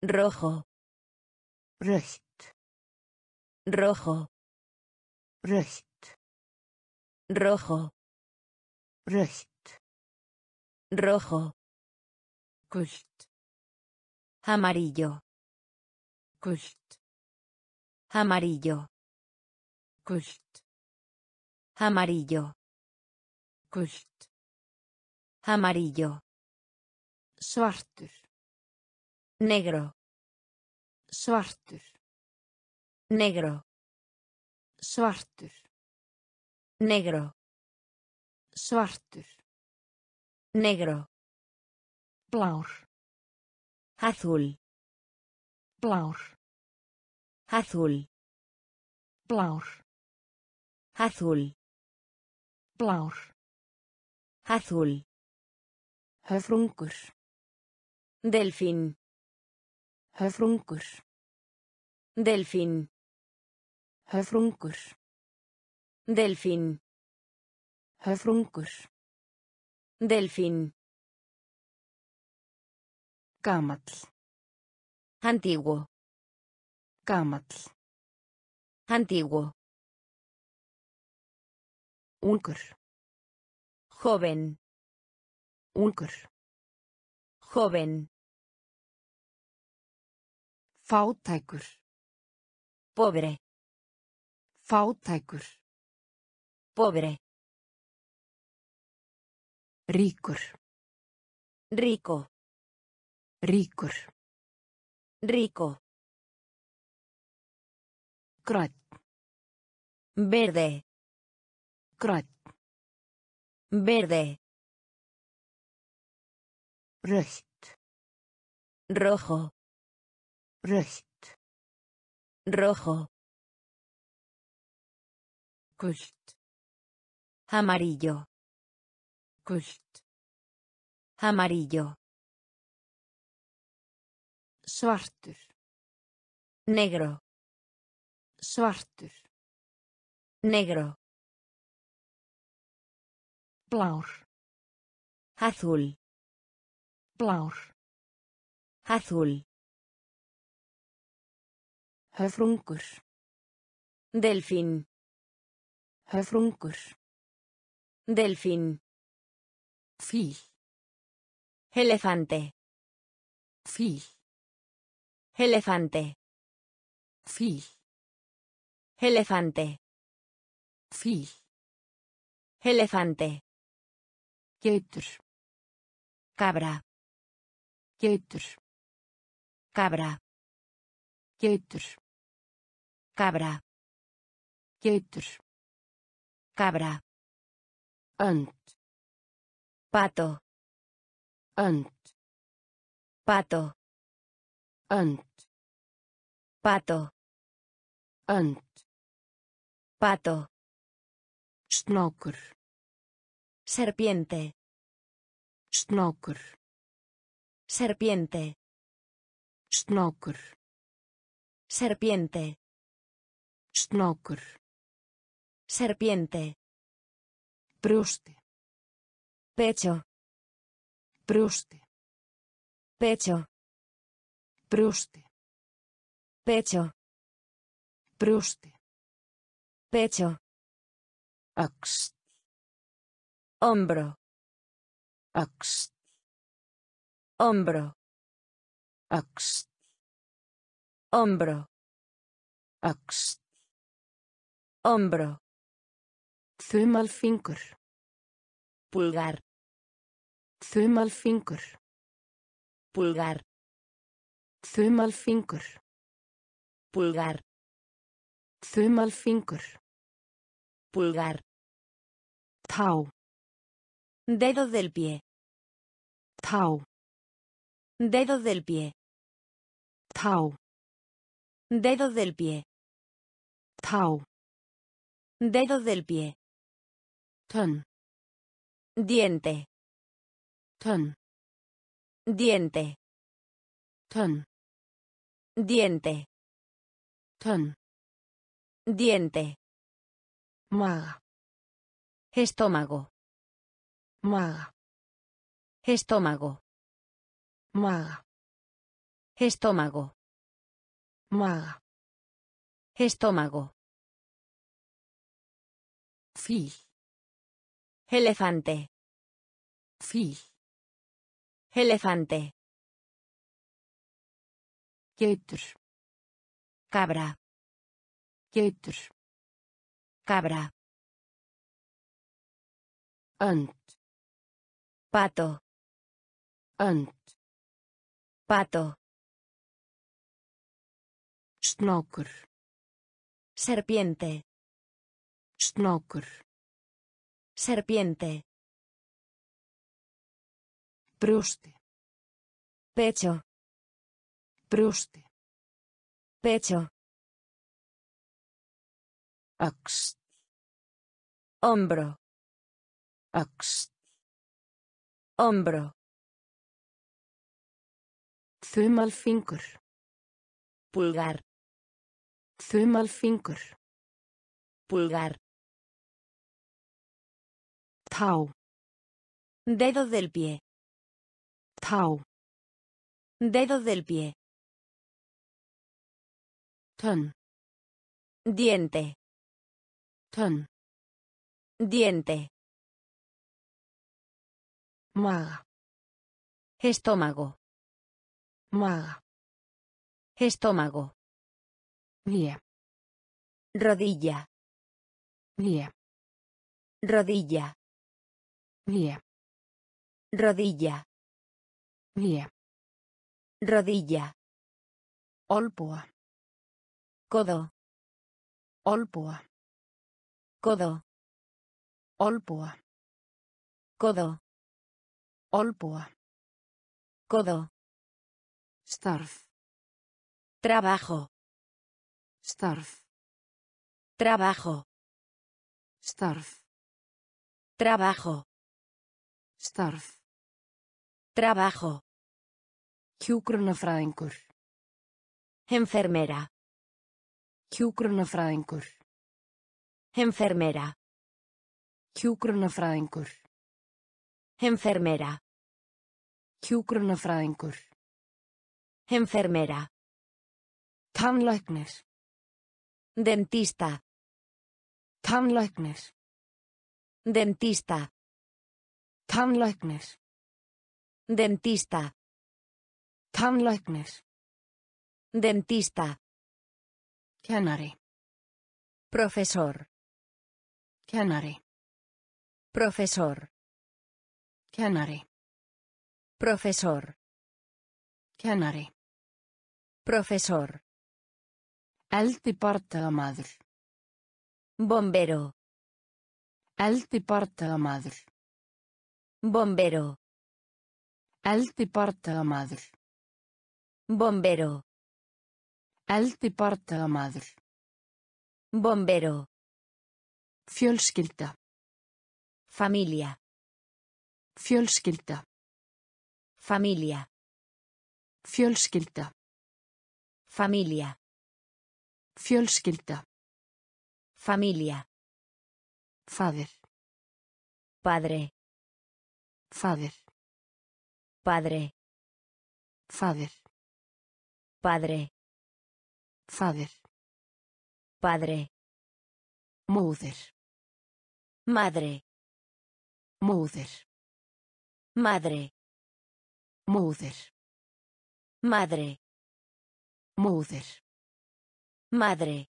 Rojo. Röst. Rojo. Röst. Rojo. Röst. Rojo. Gult. Amarillo. Gult. Amarillo. Gult. Amarillo. Gult. Amarillo. Svartur. Negro. Svartur. Negro. Svartur. Negro. Svartur. Negro. Blár. Azul. Blár. Azul. Blár. Azul. Blár. Azul. Höfrungur. Delfín. Höfrungur. Delfín. Höfrungur. Delfín. Höfrungur. Delfín. Gamall. Antiguo. Gamall. Antiguo. Ungur. Joven. Ungur. Joven. Fátækur. Pobre. Fátækur. Pobre. Ríkur. Rico. Ríkur. Rico. Crot. Verde. Crot. Verde. Röst. Rojo. Röst. Rojo. Gult. Amarillo. Gult. Amarillo. Svartur. Negro. Svartur. Negro. Blár. Azul. Blár. Azul. Höfrungur. Delfín. Höfrungur. Delfín. Fíl. Elefante. Fíl. Elefante. Fíl. Elefante. Fíl. Elefante. Geitur. Cabra. Geitur. Cabra. Geitur. Cabra. Geitur. Cabra. Önd. Pato. Önd. Pato. Önd. Pato. Önd. Pato. Snákur. Serpiente. Snákur. Serpiente. Snákur. Serpiente. Snákur. Serpiente. Brjósti. Pecho. Brjósti. Pecho. Brjósti. Pecho. Brjósti. Pecho. Öxl. Hombro. Öxl. Hombro. Öxl. Hombro. Öxl. Hombro. Þumalfingur. Pulgar. Þumalfingur. Pulgar. Þumalfingur. Pulgar. Þumalfingur. Pulgar. Tau. Dedo del pie. Tau. Dedo del pie. Tau. Dedo del pie. Tau. Dedo del pie. Tön. Diente. Tön. Diente. Tön. Diente. Tön. Diente. Maga. Estómago. Maga. Estómago. Maga. Estómago. Maga. Estómago. Fiel. Elefante. Fiel. Elefante. Getur. Cabra. Getur. Cabra. Ant. Pato. Ant. Pato. Snorker. Serpiente. Snorker. Serpiente. Bröste. Pecho. Bröste. Pecho. Axt. Hombro. Axt. Hombro. Þumalfingur. Pulgar. Þumalfingur. Pulgar. Tau. Dedo del pie. Tau. Dedo del pie. Tön. Diente. Tön. Diente. Maga. Estómago. Maga. Estómago. Mía. Rodilla. Mía. Rodilla. Mía. Rodilla. Mía. Rodilla. Olpua. Codo. Olpua. Codo. Olpua. Codo. Olpua. Codo. Starf. Trabajo. Starf. Trabajo. Starf. Trabajo. Starf. Trabajo. Hjúkrunarfræðingur. Enfermera. Hjúkrunarfræðingur. Enfermera. Hjúkrunarfræðingur. Enfermera. Hjúkrunarfræðingur. Enfermera. Tannlæknir. Dentista. Tannlæknir. Dentista. Tannlæknir. Dentista. Tannlæknir. Dentista. Kennari. Profesor. Kennari. Profesor. Kennari. Profesor. Kennari. Profesor. Eldibardagarmaður. Bombero. Eldibardagarmaður. Bombero. Eldibardagarmaður. Bombero. Eldibardagarmaður. Bombero. Fjölskylda. Familia. Fjölskylda. Familia. Fjölskylda. Familia. Fjölskylda. Familia. Fader. Padre. Fader. Padre. Fader. Padre. Fader. Padre. Móðir. Madre. Móðir. Madre. Móðir. Madre. Móðir. Madre.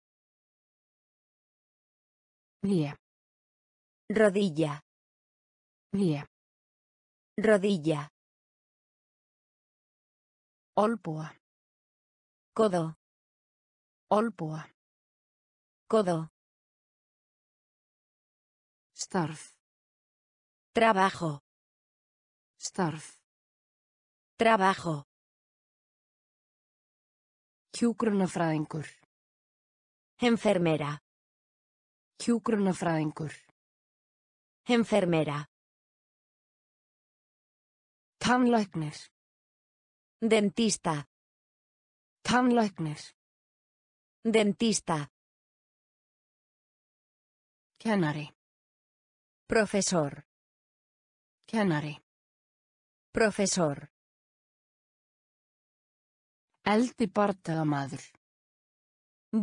Mía. Rodilla. Mía. Rodilla. Olpua. Codo. Olpua. Codo. Starf. Trabajo. Starf. Trabajo. Hjúkrunarfræðingur. Enfermera. Hjúkrunarfræðingur. Enfermera. Tannlæknir. Dentista. Tannlæknir. Dentista. Kennari. Profesor. Kennari. Profesor. Eldibardagamæður.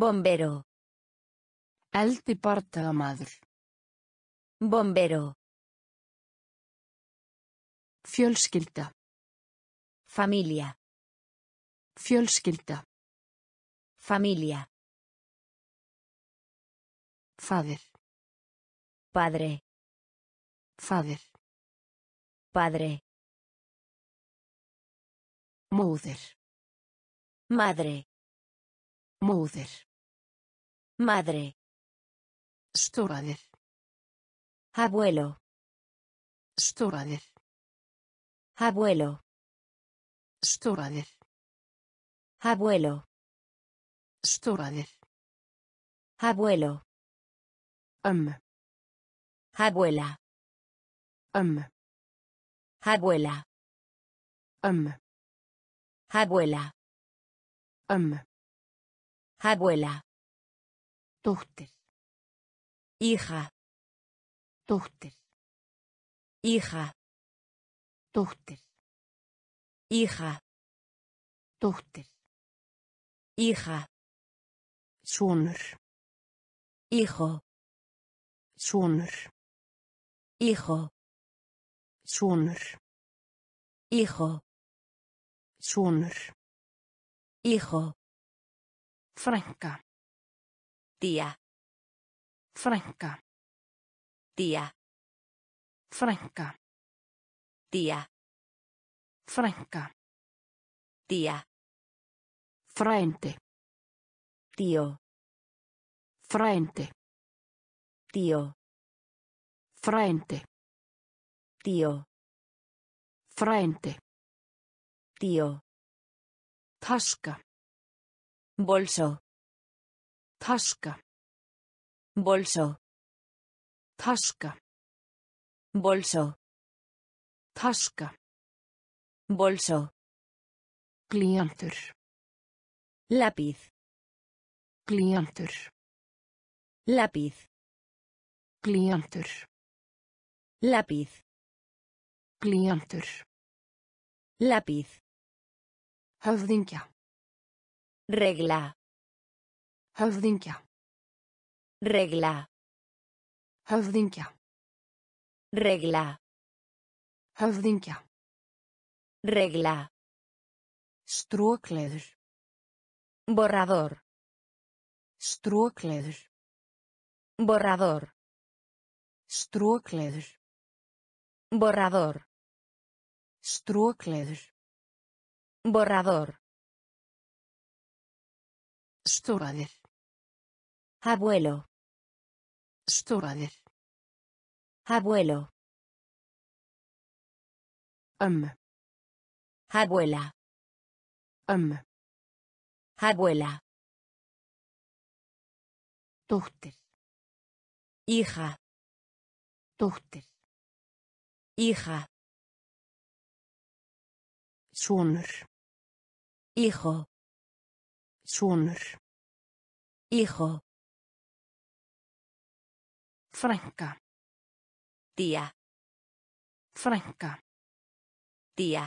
Bombero. Eldibardagamæður. Bombero. Fjölskylda. Familia. Fjölskylda. Familia. Fader. Padre. Fader. Padre. Móðir. Madre. Móðir. Madre. Stóraðir. Abuelo. Stóraðir. Abuelo. Stóraðir. Abuelo. Stóraðir. Abuelo. Ömmu. Abuela. Ömmu. Abuela. Ömmu. Abuela. Ömmu. Abuela. Dóttir. Hija. Dóttir. Hija. Dóttir. Hija. Dóttir. Hija. Sonur. Hijo. Sonur. Hijo. Sonur. Hijo. Sonur. Hijo. Frænka. Tía. Frænka. Tía. Frænka. Tía. Frænka. Tía. Frente. Tío. Frente. Tío. Frente. Tío. Frente. Tío. Tasca. Bolso. Tasca. Bolso. Tasca. Bolso. Tasca. Bolso. Klientur. Lápiz. Klientur. Lápiz. Klientur. Lápiz. Klientur. Lápiz. Höfðingja. Regla. Höfðingja. Regla. Höfðingja. Regla. Höfðingja. Regla. Strokleður. Borrador. Strokleður. Borrador. Strokleður. Borrador. Strokleður. Borrador. Stóraðir. Abuelo. Stóraðir. Abuelo. Ömmu. Abuela. Ömmu. Abuela. Dóttir. Hija. Dóttir. Hija. Sonur. Hijo. Sonur. Hijo. Frænka. Tía. Frænka. Tía.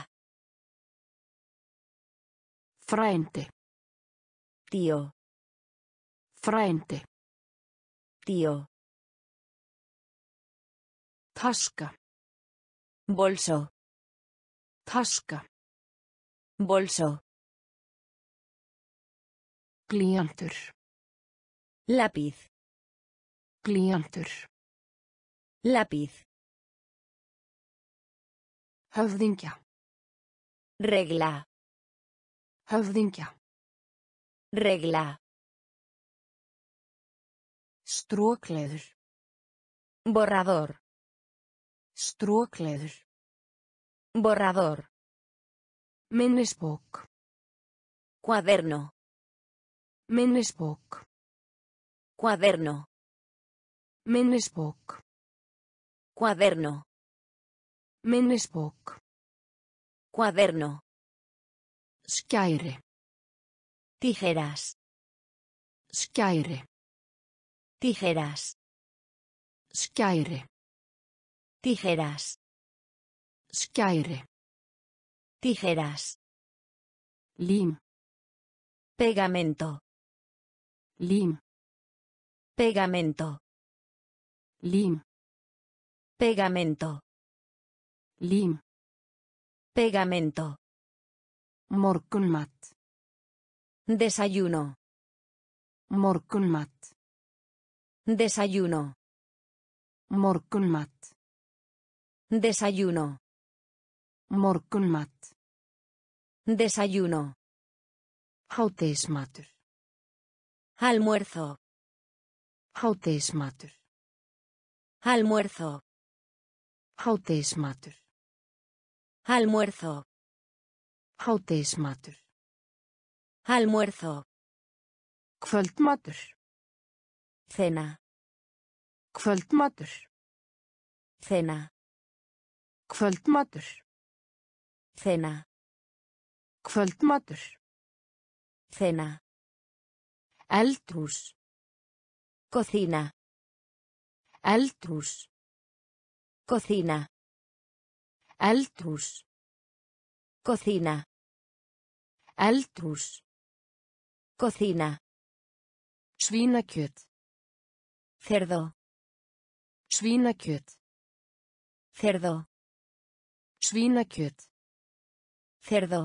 Frente. Tío. Frente. Tío. Tasca. Bolso. Tasca. Bolso. Klientur. Lápiz. Klientur. Lápiz. Höfðingja. Regla. Höfðingja. Regla. Strokleður. Borrador. Stråkleður. Borrador. Minnesbók. Cuaderno. Minnesbók. Cuaderno. Minnesbók. Cuaderno. Minnesbók. Cuaderno. Skæri. Tijeras. Skæri. Tijeras. Skæri. Tijeras. Skæri. Tijeras. Lim. Pegamento. Lim. Pegamento. Lim. Pegamento. Lim. Pegamento. Morgunmat. Desayuno. Morgunmat. Desayuno. Morgunmat. Desayuno. Morgunmat. Desayuno. Hádegismatur. Almuerzo. Hádegismatur. Almuerzo. Hádegismatur. Almuerzo. Hádegismatur. Almuerzo. Kvöldmatur. Cena. Kvöldmatur. Cena. Kvöldmatur. Cena. Kvöldmatur. Cena. Eldhús. Cocina. Eldhús. Cocina. Eldhús. Cocina. Eldhús. Cocina. Svínakjöt. Cerdo. Svínakjöt. Cerdo. Svínakjöt. Cerdo.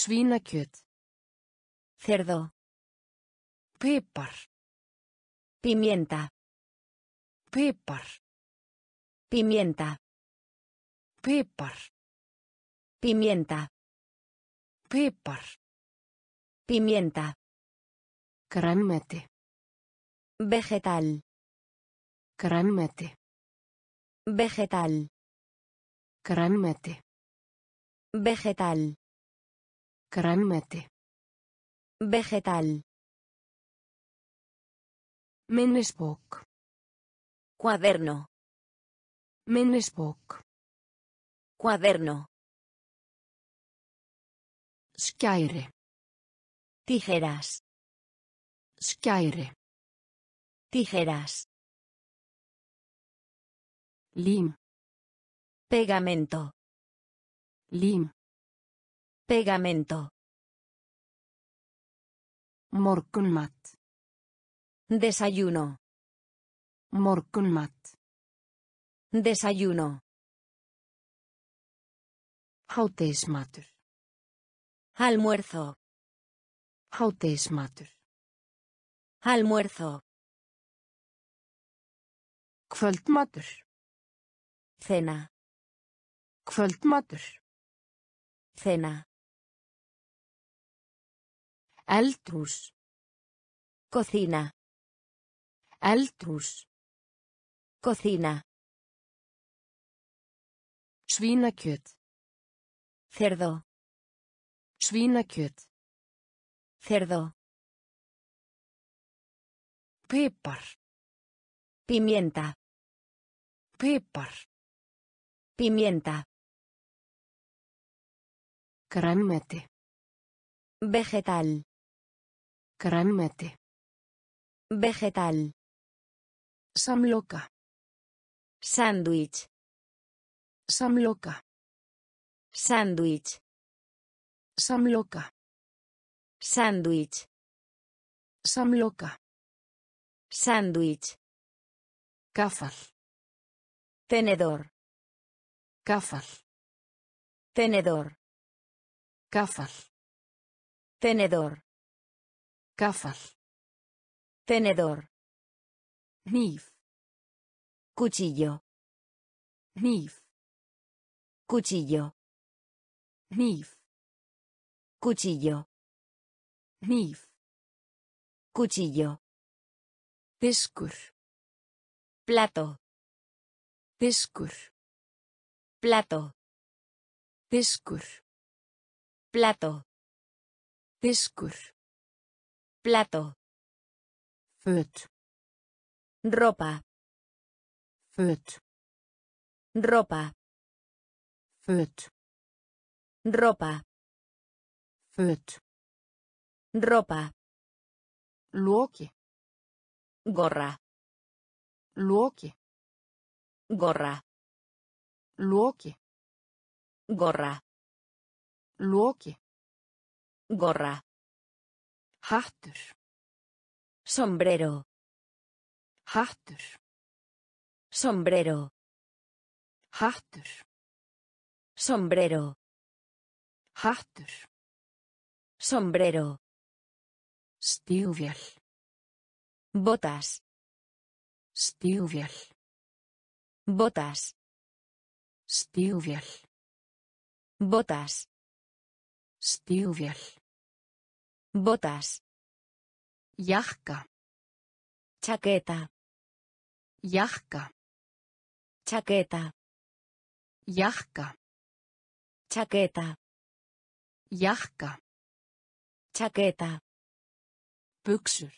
Svínakjöt. Cerdo. Pepar. Pimienta. Pepar. Pimienta. Pepar. Pimienta. Pepar. Pimienta. Cremete. Vegetal. Cremete. Vegetal. Cremete. Vegetal. Cremete. Vegetal. Minnesbók. Cuaderno. Minnesbók. Cuaderno. Skæri. Tijeras. Skæri. Tijeras. Lim. Pegamento. Lim. Pegamento. Morgunmat. Desayuno. Morgunmat. Desayuno. Hádegismatur. Almuerzo. Hádegismatur. Almuerzo. Kvöldmatur. Cena. Kvöldmatur. Cena. Eldhús. Cocina. Eldhús. Cocina. Svínakjöt. Cerdo. Svínakjöt. Cerdo. Pepar. Pimienta. Pepar. Pimienta. Cremete. Vegetal. Cremete. Vegetal. Samloka. Sándwich. Samloka. Sándwich. Samloka. Sándwich. Samloka. Sándwich. Kafal. Tenedor. Kafal. Tenedor. Kafal. Tenedor. Kafal. Tenedor. Kniv. Cuchillo. Kniv. Cuchillo. Kniv. Cuchillo. Kniv. Cuchillo. Diskur. Plato. Diskur. Plato. Diskur. Plato. Diskur. Plato. Föt. Ropa. Föt. Ropa. Föt. Ropa. Föt. Ropa. Loki. Gorra. Loki. Gorra. Loki. Gorra. Loki. Gorra. Hattur. Sombrero. Hattur. Sombrero. Hattur. Sombrero. Hattur. Sombrero. Stígvél. Botas. Stígvél. Botas. Stígvél. Botas. Stígvél. Botas. Jakka. Chaqueta. Jakka. Chaqueta. Jakka. Chaqueta. Jakka. Chaqueta. Buxur.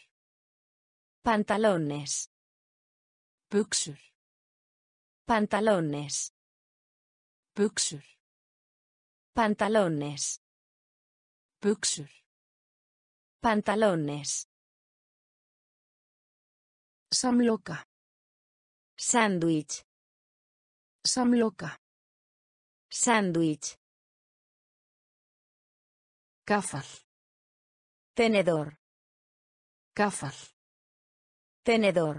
Pantalones. Buxur. Pantalones. Buxur. Pantalones. Buxur. Pantalones. Samloka. Sándwich. Samloka. Sándwich. Kafal. Tenedor. Kafal. Tenedor.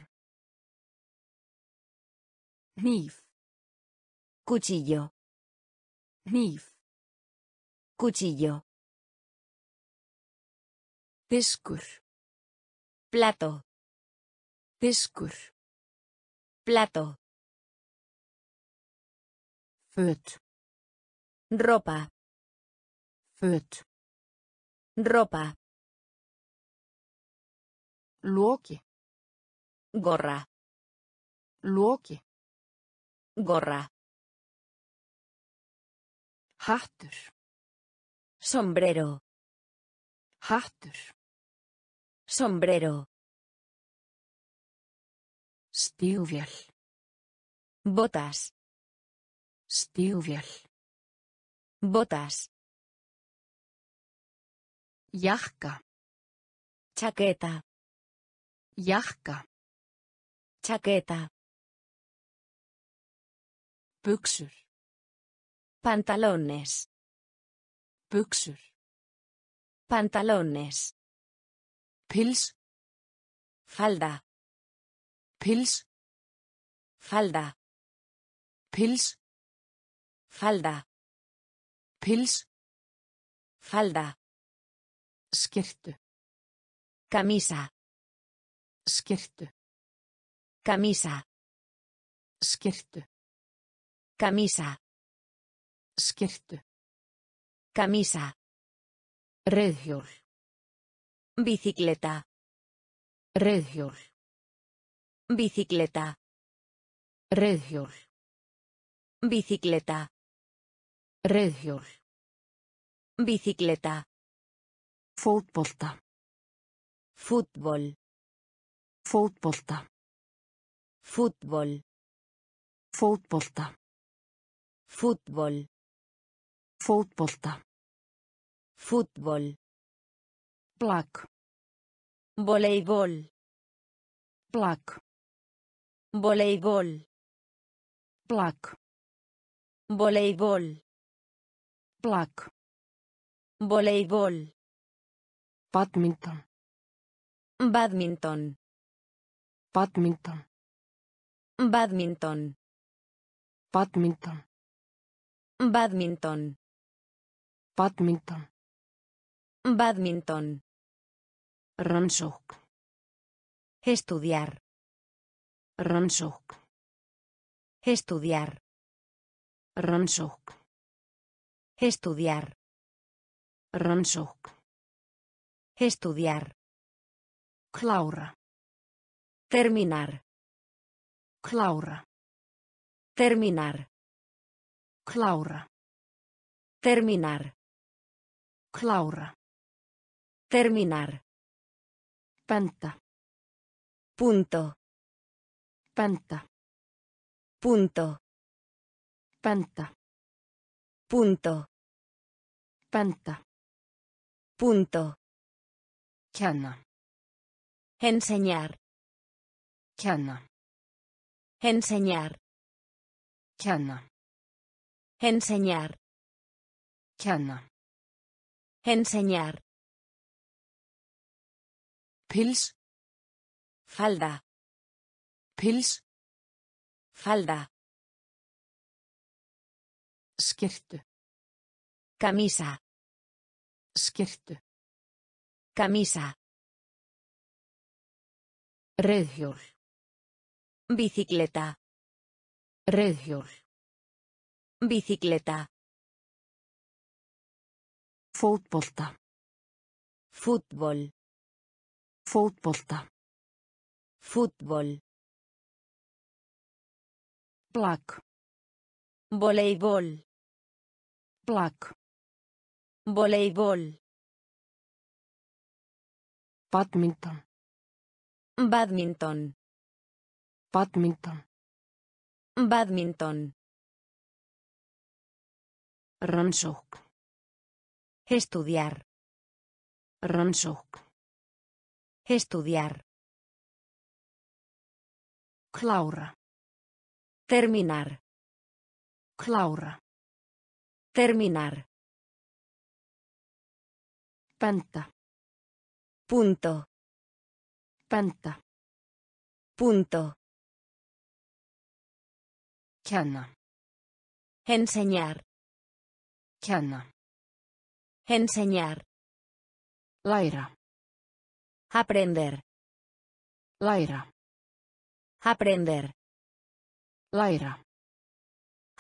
Kniv. Cuchillo. Kniv. Cuchillo. Diskur. Plato. Diskur. Plato. Föt. Ropa. Föt. Ropa. Loki. Gorra. Loki. Gorra. Hattur. Sombrero. Hattur. Sombrero. Stígvél. Botas. Stígvél. Botas. Jakka. Chaqueta. Jakka. Chaqueta. Buxur. Pantalones. Buxur. Pantalones. Pils. Falda. Pils. Falda. Pils. Falda. Pils. Falda. Skyrtu. Camisa. Skyrtu. Camisa. Skyrtu. Camisa. Skyrtu. Camisa. Reiðhjól. Bicicleta. Reiðhjól. Bicicleta. Reiðhjól. Bicicleta. Reiðhjól. Bicicleta. Fótbolta. Fútbol. Fótbolta. Fútbol. Fótbolta. Fútbol. Fótbolta. Fútbol. Plak. Voleibol. Plak. Voleibol. Plak. Voleibol. Plak. Voleibol. Badminton. Badminton. Badminton. Badminton. Badminton. Badminton. Badminton. Badminton. Rannsókn. Estudiar. Rannsókn. Estudiar. Rannsókn. Estudiar. Rannsókn. Estudiar. Klára. Terminar. Klára. Terminar. Klára. Terminar. Klára. Terminar. Penta. Punto. Penta. Punto. Penta. Punto. Penta. Punto. Kenna. Enseñar. Kenna. Enseñar. Kenna. Enseñar. Kenna. Enseñar. Pils. Falda. Pils. Falda. Skirtu. Camisa. Skirtu. Camisa. Reiðhjól. Bicicleta. Reiðhjól. Bicicleta. Fótbolta. Fútbol. Fótbolta. Fútbol. Plak. Voleibol. Plak. Voleibol. Badminton. Badminton. Badminton. Badminton. Rannsókn. Estudiar. Rannsókn. Estudiar. Klára. Terminar. Klára. Terminar. Penta. Punto. Penta. Punto. Kenna. Enseñar. Kenna. Enseñar. Læra. Aprender. Læra. Aprender. Læra.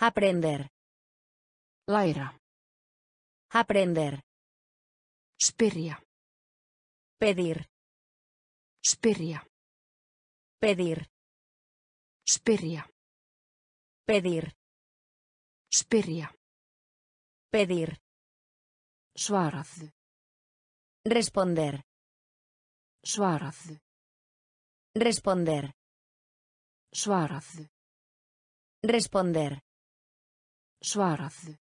Aprender. Læra. Aprender. Spyrja. Pedir. Spyrja. Pedir. Spyrja. Pedir. Spyrja. Pedir. Svaraðu. Responder. Svaraðu. Responder. Svaraðu. Responder. Svaraðu.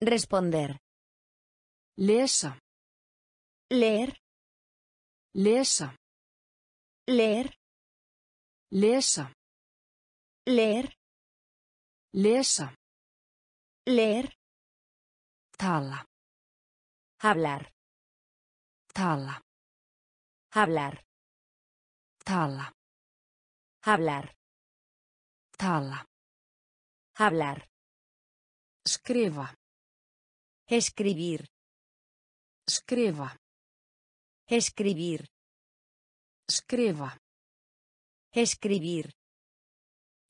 Responder. Lesa. Leer. Lesa. Leer. Lesa. Leer. Lesa. Leer. Tala. Hablar. Tala. Hablar. Tala. Hablar. Tala. Hablar. Escriba. Escribir. Escriba. Escribir. Escriba. Escribir.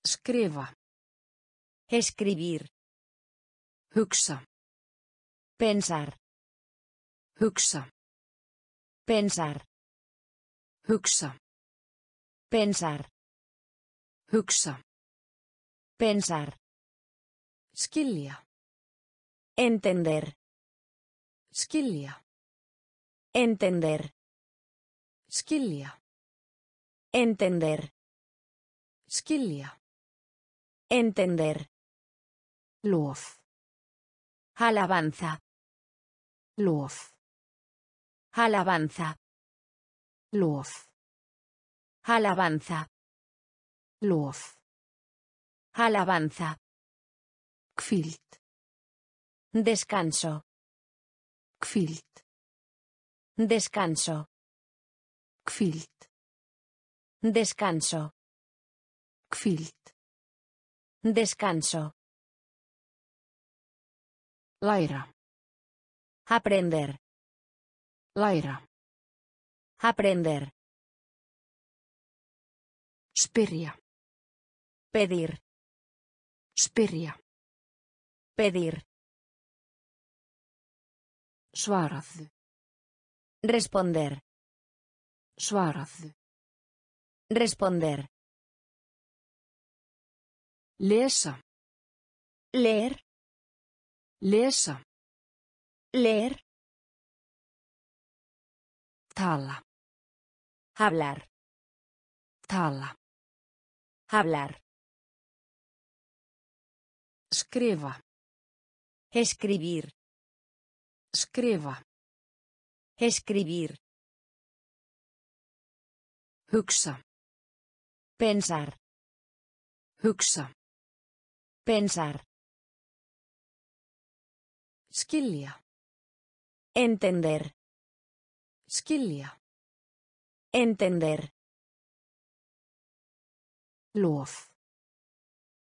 Escriba. Escribir. Hugsa. Pensar. Hugsa. Pensar. Hugsa. Pensar. Hugsa. Pensar. Skilja. Entender. Skilja. Entender. Skilja. Entender. Skilja. Entender. Lof. Alabanza. Lof. Alabanza. Lof. Alabanza. Lof. Alabanza. Kvild. Descanso. Kvild. Descanso. Kvild. Descanso. Kvild. Descanso. Læra. Aprender. Læra. Aprender. Spyrja. Pedir. Spyrja. Pedir. Svaraðu. Responder. Svaraðu. Responder. Lesa. Leer. Lesa. Leer. Tala. Hablar. Tala. Hablar. Escriba. Escribir. Escriba. Escribir. Hugsa. Pensar. Hugsa. Pensar. Skilja. Entender. Skilja. Entender. Lof.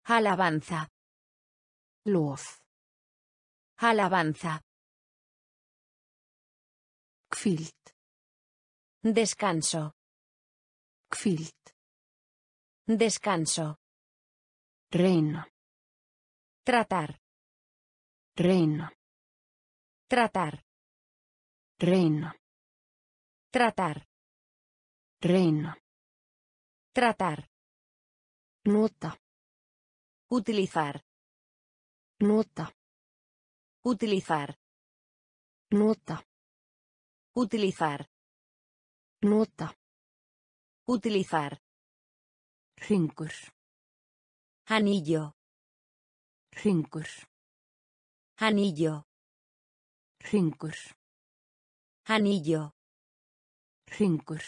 Alabanza. Lof. Alabanza. Kvild. Descanso. Kvild. Descanso. Reina. Tratar. Reina. Tratar. Reina. Tratar. Reina. Tratar. Nota. Utilizar. Nota. Utilizar. Nota. Utilizar. Nota. Utilizar. Hringur. Anillo. Hringur. Anillo. Hringur. Anillo. Hringur.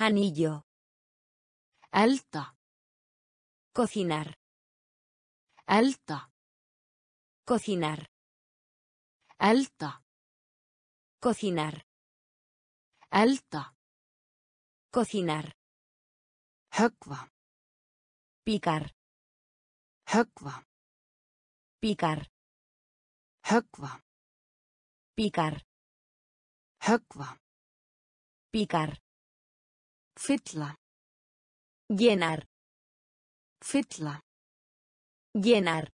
Anillo. Elda. Cocinar. Elda. Cocinar. Elda. Cocinar. Elda. Cocinar. Höggva. Picar. Höggva. Picar. Höggva. Picar. Höggva. Picar. Fylla. Llenar. Fylla. Llenar.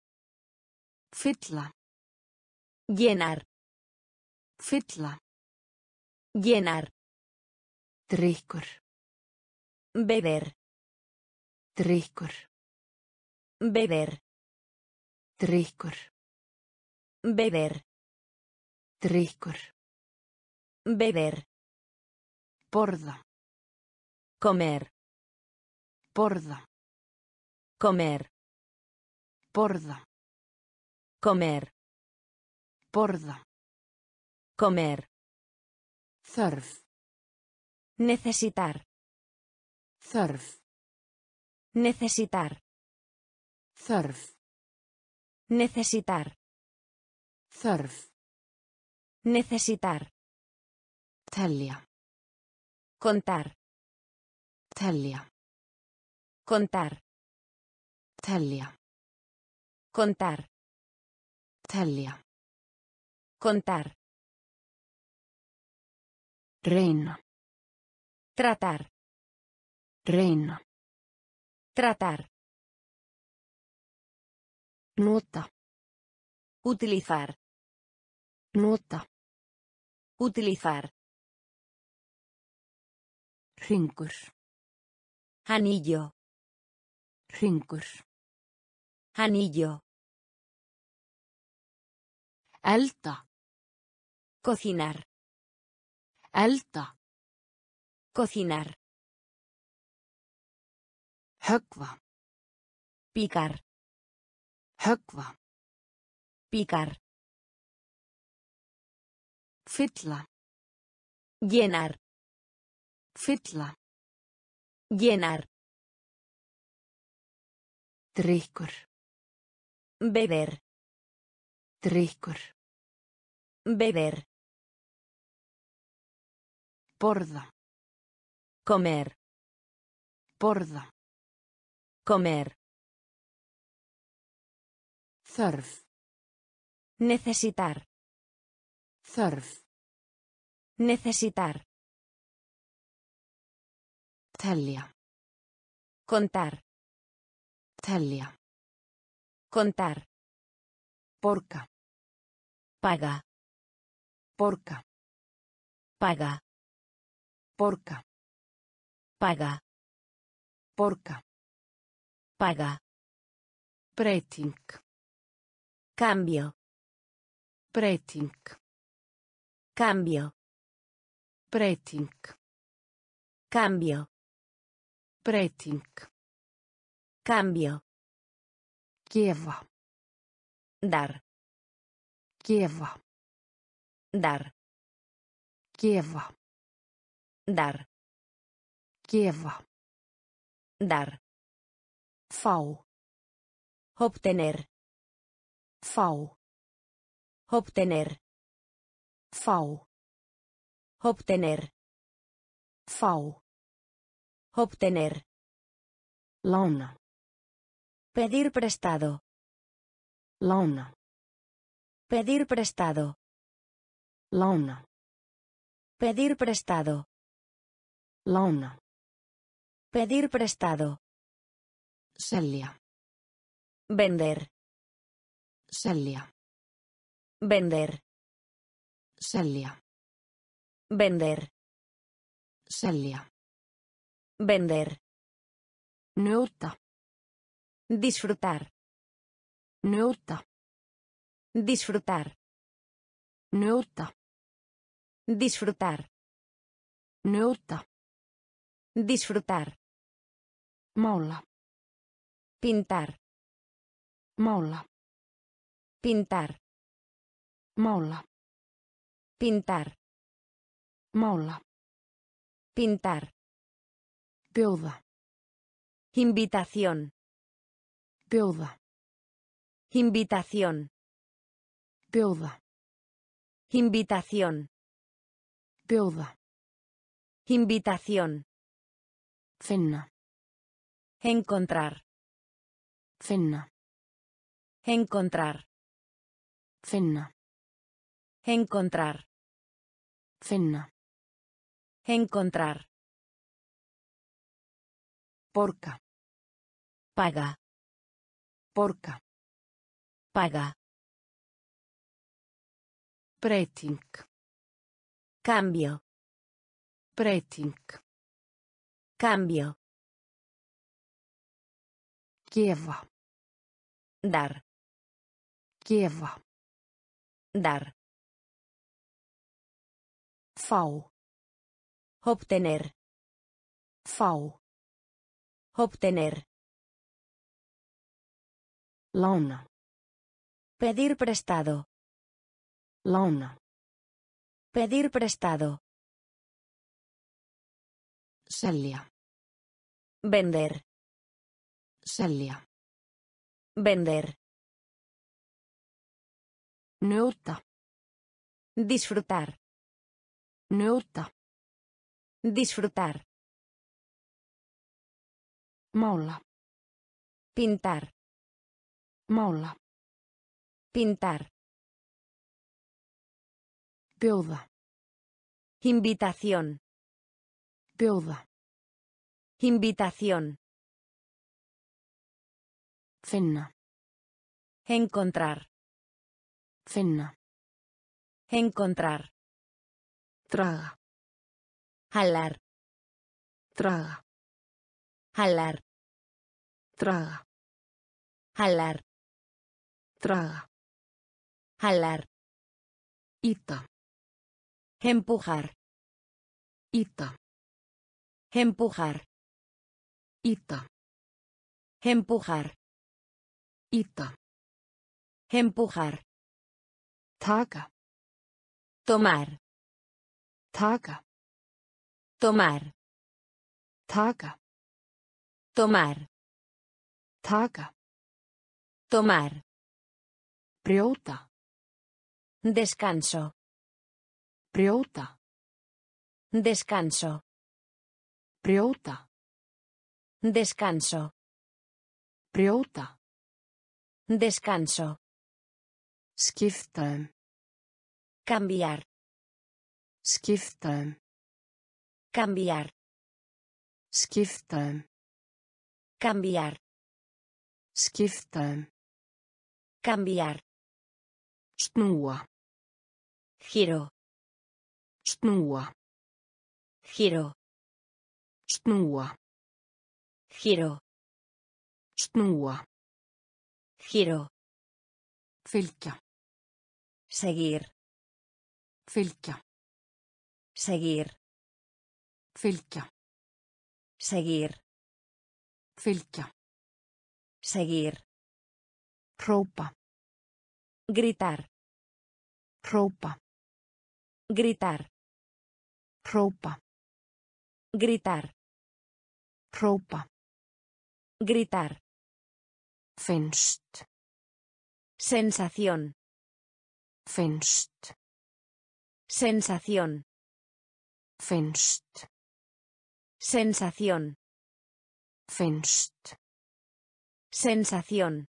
Fylla. Llenar. Fylla. Llenar. Drykkur. Beber. Drykkur. Beber. Drykkur. Beber. Drykkur. Beber. Borða. Comer. Borða. Comer. Borða. Comer. Borða. Comer. Þörf. Necesitar. Þörf. Necesitar. Þörf. Necesitar. Þörf. Necesitar. Telja. Contar. Telja. Contar. Telja. Contar. Telja. Contar. Reina. Tratar. Reina. Tratar. Nota. Utilizar. Nota. Utilizar. Hringur. Anillo. Hringur. Anillo. Elda. Cocinar. Elda. Cocinar. Höggva. Picar. Höggva. Picar. Fylla. Llenar. Fylla. Llenar. Drykkur. Beber. Drykkur. Beber. Borða. Comer. Borða. Comer. Þörf. Necesitar. Þörf. Necesitar. Telja. Contar. Telja. Contar. Porca. Paga. Porca. Paga. Porca. Paga. Porca. Paga. Breyting. Cambio. Breyting. Cambio. Breyting. Cambio. Breyting. Cambio. Gefa. Dar. Gefa. Dar. Gefa. Dar. Gefa. Dar. Fá. Obtener. Fá. Obtener. Fá. Obtener. Fá. Obtener. Lána. Pedir prestado. Lána. Pedir prestado. Lána. Pedir prestado. Lána. Pedir prestado. Selja. Vender. Selja. Vender. Selja. Vender. Selja. Vender. Njóta. Disfrutar. Njóta. Disfrutar. Njóta. Disfrutar. Njóta. Disfrutar. Mála. Pintar. Mála. Pintar. Mála. Pintar. Mála. Pintar. Bjóða. Invitación. Bjóða. Invitación. Bjóða. Invitación. Bjóða. Invitación. Finna. Encontrar. Finna. Encontrar. Finna. Encontrar. Finna. Encontrar. Porca. Paga. Porca. Paga. Breyting. Cambio. Breyting. Cambio. Gefa. Dar. Gefa. Dar. Fá. Obtener. Fá. Obtener. Lána. Pedir prestado. Lána. Pedir prestado. Selja. Vender. Selja. Vender. Njóta. Disfrutar. Njóta. Disfrutar. Mála. Pintar. Mála. Pintar. Bjóða. Invitación. Bjóða. Invitación. Finna. Encontrar. Finna. Encontrar. Traga. Jalar. Traga. Jalar. Traga. Jalar. Traga. Jalar. Ita. Empujar. Ita. Empujar. Ita. Empujar. Ita. Empujar. Taka. Tomar. Taka. Tomar. Taka. Tomar. Taka. Tomar. Brjóta. Descanso. Brjóta. Descanso. Brjóta. Descanso. Brjóta. Descanso. Skifta um. Cambiar. Skifta um. Cambiar. Skifta um. Cambiar. Skifta um. Cambiar. Snúa. Giro. Snúa. Giro. Snúa. Giro. Snúa. Giro. Fylgja. Seguir. Fylgja. Seguir. Fylgja. Seguir. Fylgja. Seguir. Ropa. Gritar. Ropa. Gritar. Ropa. Gritar. Ropa. Gritar. Finst. Sensación. Finst. Sensación. Finst. Sensación. Finst. Sensación.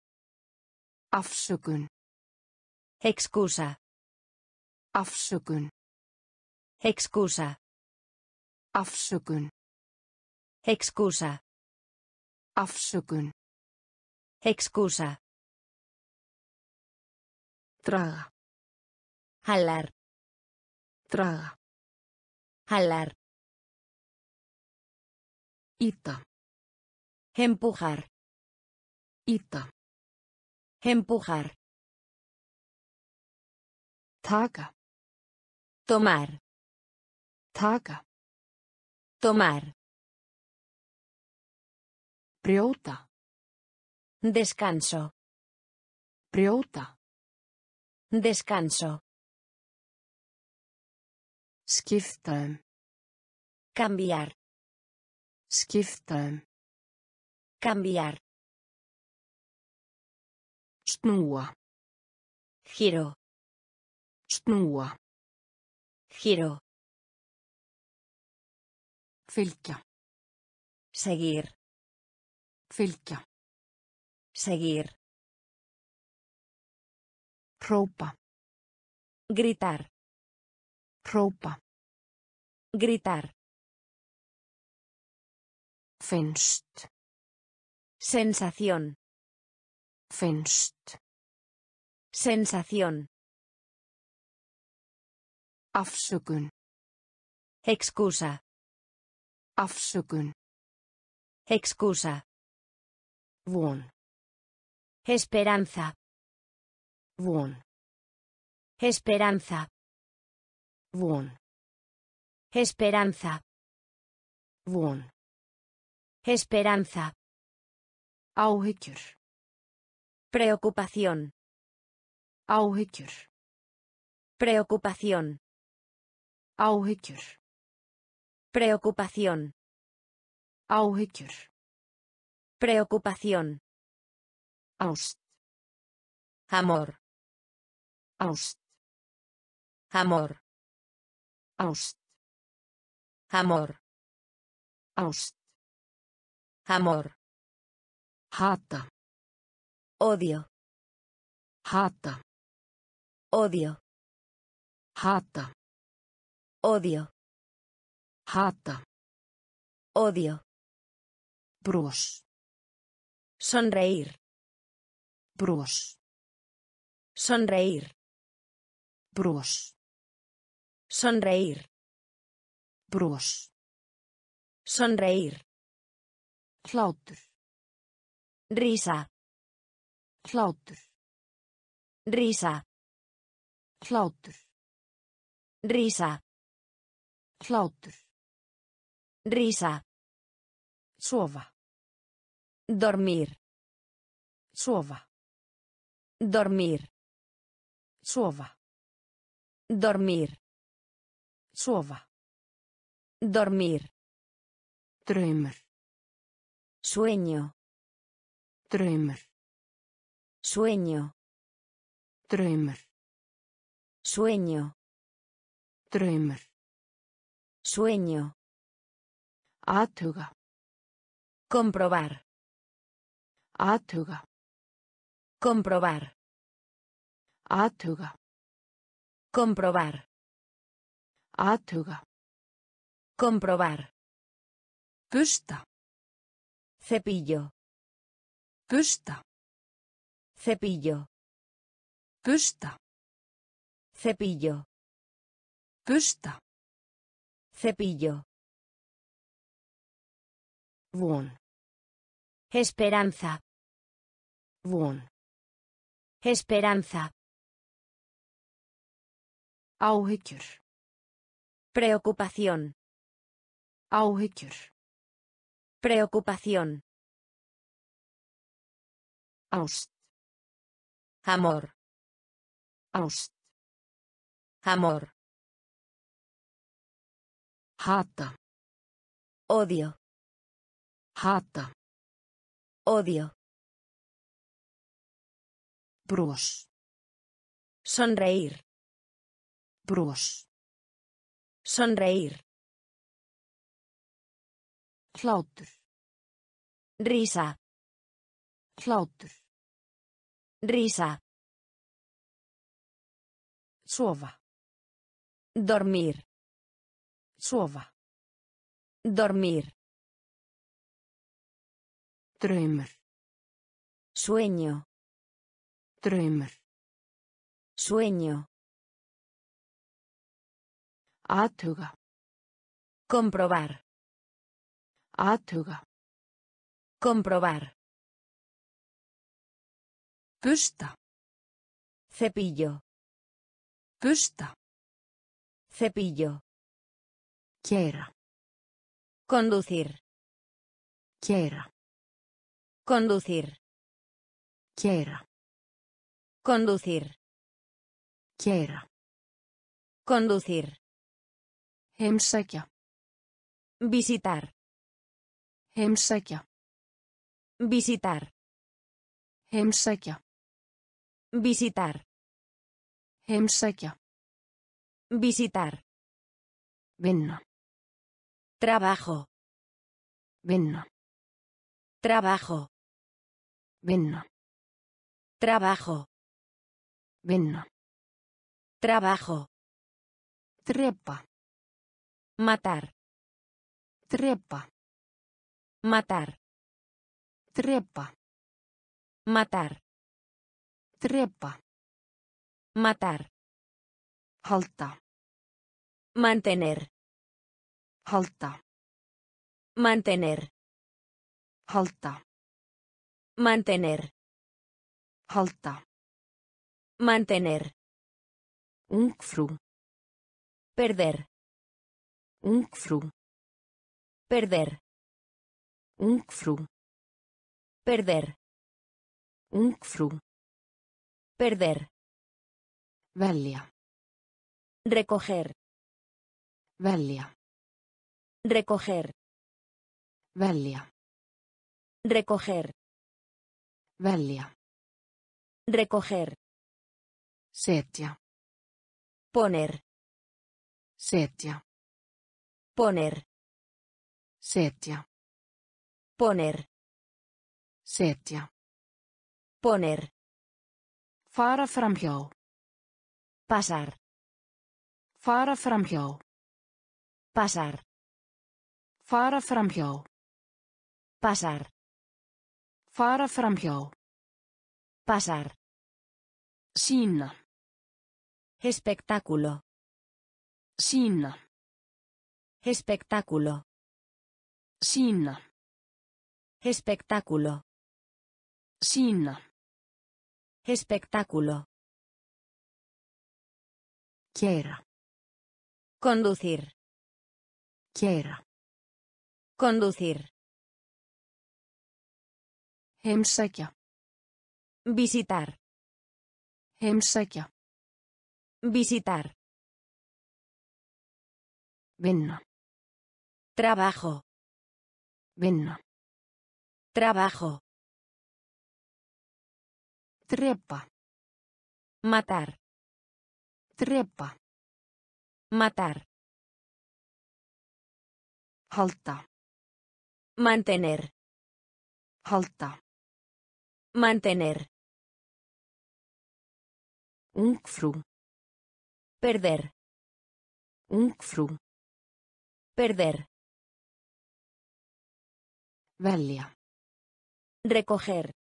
Afsökun. Excusa. Afsökun. Excusa. Afsökun. Excusa. Afsökun. Excusa. Traga. Jalar. Traga. Jalar. Ita. Empujar. Ita. Empujar. Taka. Tomar. Taka. Tomar. Brjóta. Descanso. Brjóta. Descanso. Skifta um. Cambiar. Skifta um. Cambiar. Snúa. Giro. Snúa. Giro. Fylgja. Seguir. Fylgja. Seguir. Ropa. Gritar. Ropa. Gritar. Finst. Sensación. Finst. Sensación. Afsökun. Excusa. Afsökun. Excusa. Von. Esperanza. Von. Esperanza. Von. Esperanza. Von. Esperanza. Áhyggjur. Preocupación. Áhyggjur. Preocupación. Áhyggjur. Preocupación. Áhyggjur. Preocupación. Ást. Amor. Ást. Amor. Ást. Amor. Ást. Amor. Hata. Odio. Hata. Odio. Hata. Odio. Hata. Odio. Bros. Sonreír. Bros. Sonreír. Bros. Sonreír. Bros. Sonreír. Hlátur. Risa. Hlátur. Risa. Hlátur. Risa. Hlátur. Risa. Sofa. Dormir. Sofa. Dormir. Sofa. Dormir. Sofa. Dormir. Draumur. Sueño. Draumur. Sueño. Draumur. Sueño. Draumur. Sueño. Athuga. Comprobar. Athuga. Comprobar. Athuga. Comprobar. Athuga. Comprobar. Pusta. Cepillo. Pusta. Cepillo. Pusta. Cepillo. Pusta. Cepillo. Von. Esperanza. Von. Esperanza. Áhyggjur. Preocupación. Áhyggjur. Preocupación. Ást. Amor. Ást. Amor. Hata. Odio. Hata. Odio. Bros. Sonreír. Bros. Sonreír. Hlátur. Risa. Hlátur. Risa. Sofa. Dormir. Sofa. Dormir. Draumur. Sueño. Draumur. Sueño. Athuga. Comprobar. Athuga. Comprobar. Pusta. Cepillo. Pusta. Cepillo. Quiera. Conducir. Quiera. Conducir. Quiera. Conducir. Quiera. Conducir. Heimsækja. Visitar. Heimsækja. Visitar. Heimsækja. Visitar. Heimsækja. Visitar. Vinna. Trabajo. Vinna. Trabajo. Vinna. Trabajo. Vinna. Trabajo. Trepa. Matar. Trepa. Matar. Trepa. Matar. Trepa. Matar. Halta. Mantener. Halta. Mantener. Halta. Mantener. Halta. Mantener. Ungfrú. Perder. Ungfrú. Perder. Ungfrú. Perder. Ungfrú. Perder. Velja. Recoger. Velja. Recoger. Velja. Recoger. Velja. Recoger. Setja. Poner. Setja. Poner. Setja. Poner. Setja. Poner. Fara framhjá. Pasar. Fara framhjá. Pasar. Fara framhjá. Pasar. Fara framhjá. Pasar. Sýna. Espectáculo. Sýna. Espectáculo. Sýna. Espectáculo. Sýna. Espectáculo. Quiera. Conducir. Quiera. Conducir. Heimsækja. Visitar. Heimsækja. Visitar. Vinna. Trabajo. Vinna. Trabajo. Trepa. Matar. Trepa. Matar. Halta. Mantener. Halta. Mantener. Ungfrú. Perder. Ungfrú. Perder. Velja. Recoger.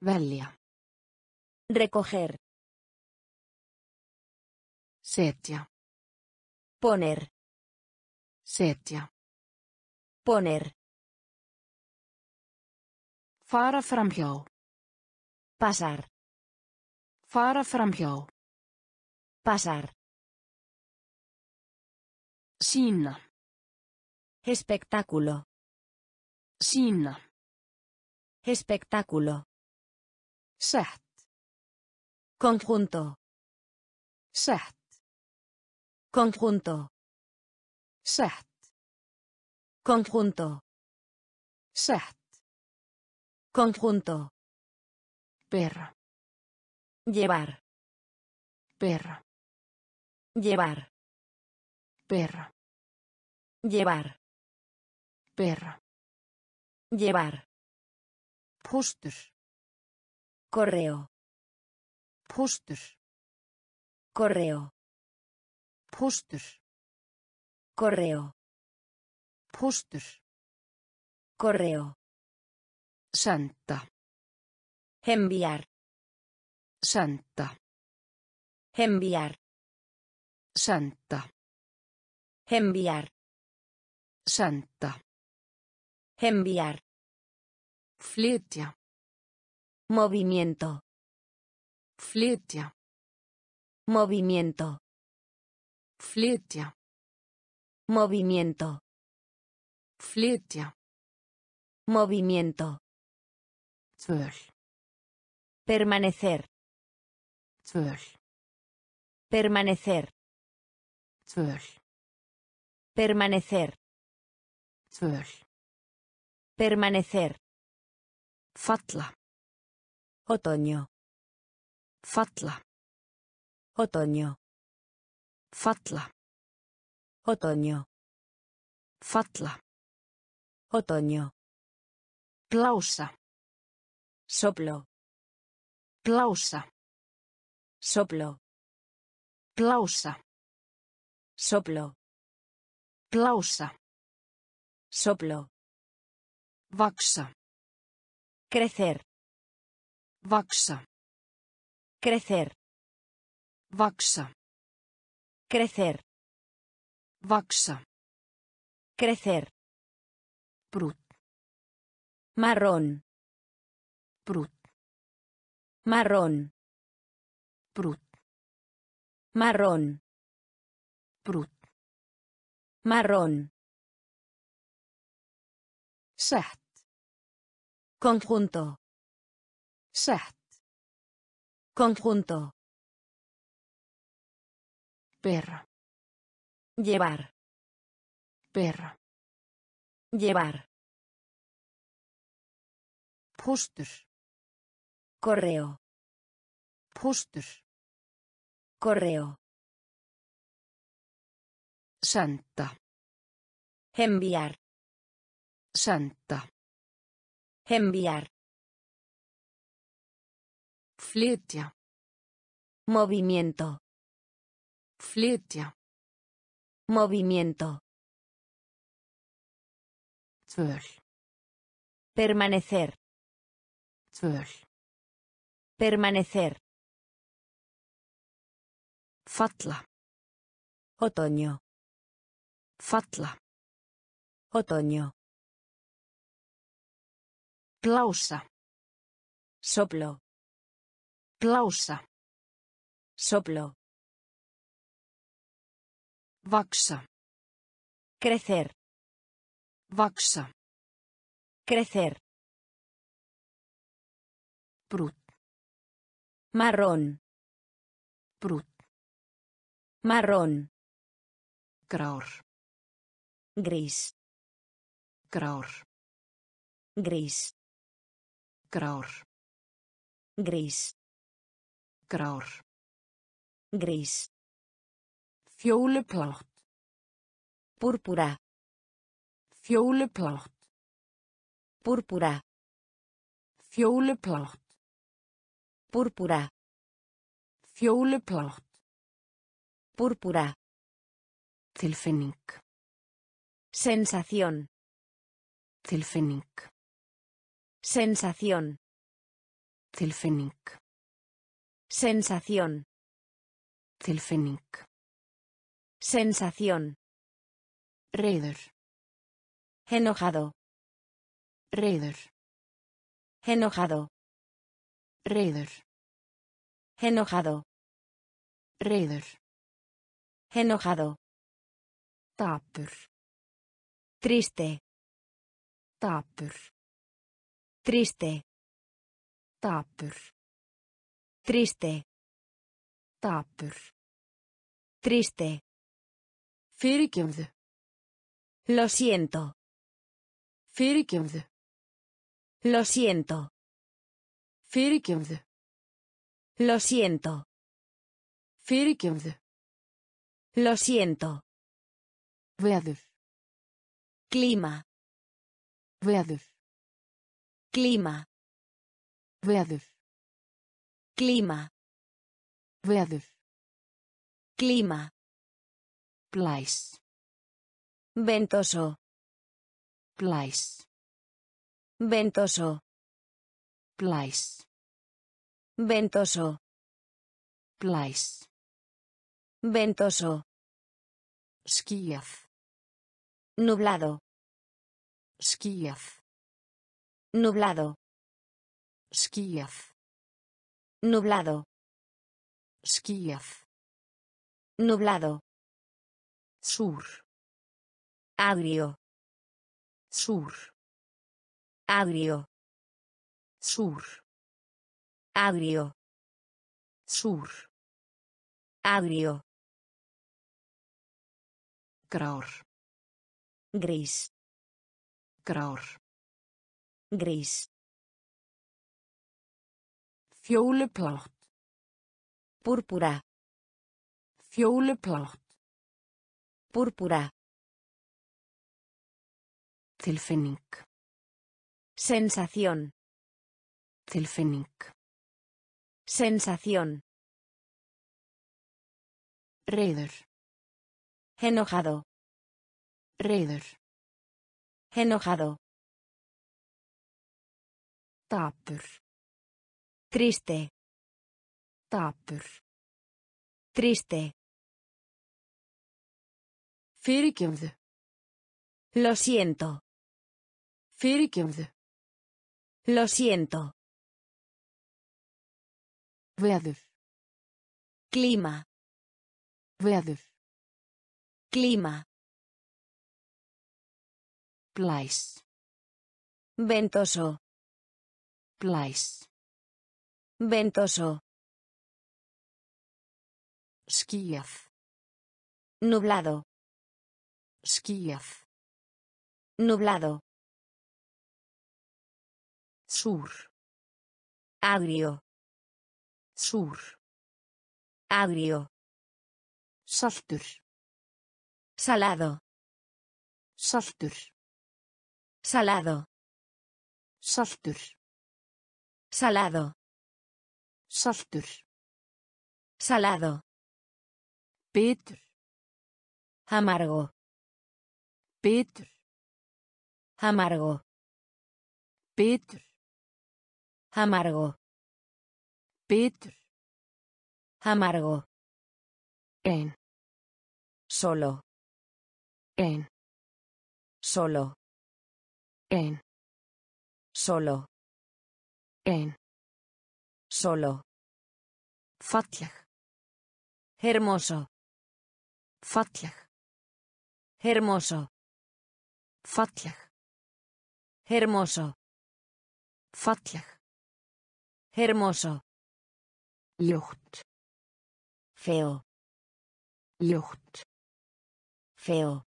Velja. Recoger. Setja. Poner. Setja. Poner. Fara framhjá. Pasar. Fara framhjá. Pasar. Sýna. Espectáculo. Sýna. Espectáculo. Sett. Conjunto. Sett. Conjunto. Sett. Conjunto. Sett. Conjunto. Perra. Llevar. Perra. Llevar. Perra. Llevar. Perra. Llevar. Póstur. Correo. Póstur. Correo. Póstur. Correo. Póstur. Correo. Santa. Enviar. Santa. Enviar. Santa. Enviar. Santa. Enviar. Flytja. Movimiento. Flytja. Movimiento. Flytja. Movimiento. Flytja. Movimiento. Tvöl. Permanecer. Tvöl. Permanecer. Tvöl. Permanecer. Tvöl. Permanecer. Falla. Otoño. Falla. Otoño. Falla. Otoño. Falla. Otoño. Plausa. Soplo. Plausa. Soplo. Plausa. Soplo. Plausa. Soplo. Vaxa. Crecer. Vaxa. Crecer. Vaxa. Crecer. Vaxa. Crecer. Brut. Marrón. Brut. Marrón. Brut. Marrón. Brut. Marrón. Sett. Conjunto. Sett. Conjunto. Perra. Llevar. Perra. Llevar. Póstur. Correo. Póstur. Correo. Santa. Enviar. Santa. Enviar. Flytja. Movimiento. Flytja. Movimiento. Tvöl. Permanecer. Tvöl. Permanecer. Falla. Otoño. Falla. Otoño. Plausa. Soplo. Plausa. Soplo. Vaxa. Crecer. Vaxa. Crecer. Brut. Marrón. Brut. Marrón. Grár. Gris. Grár. Gris. Grár. Gris. Grár. Gris. Fjólublátt. Púrpura. Fjólublátt. Púrpura. Fjólublátt. Púrpura. Fjólublátt. Púrpura. Tilfinning. Sensación. Tilfinning. Sensación. Tilfinning. Sensación. Tilfinning. Sensación. Reiður. Enojado. Reiður. Enojado. Reiður. Enojado. Reiður. Enojado. Dapur. Triste. Dapur. Triste. Dapur. Triste. Dapur. Triste. Fyrirgefðu. Lo siento. Fyrirgefðu. Lo siento. Fyrirgefðu. Lo siento. Fyrirgefðu. Lo siento. Veður. Clima. Veður. Clima. Veður. Clima. Veður. Clima. Blæs. Ventoso. Blæs. Ventoso. Blæs. Ventoso. Blæs. Ventoso. Skýjað. Nublado. Skýjað. Nublado. Skýjað. Nublado. Skýjað. Nublado. Sur. Agrio. Sur. Agrio. Sur. Agrio. Sur. Agrio. Grár. Gris. Grár. Gris. Fjólublátt. Púrpura. Fjólublátt. Púrpura. Tilfinning. Sensación. Tilfinning. Sensación. Reiður. Enojado. Reiður. Enojado. Dapur. Triste. Dapur. Triste. Fyrirgefðu. Lo siento. Fyrirgefðu. Lo siento. Veður. Clima. Veður. Clima. Blæs. Ventoso. Blæs. Ventoso. Skýjað. Nublado. Skýjað. Nublado. Sur. Agrio. Sur. Agrio. Saltur. Salado. Saltur. Salado. Saltur. Salado. Saltur. Salado. Bitur. Amargo. Bitur. Amargo. Bitur. Amargo. Bitur. Amargo. En. Solo. En. Solo. En. Solo. En. Solo. Falleg. Hermoso. Falleg. Hermoso. Falleg. Hermoso. Falleg. Hermoso. Ljótt. Feo. Ljótt. Feo.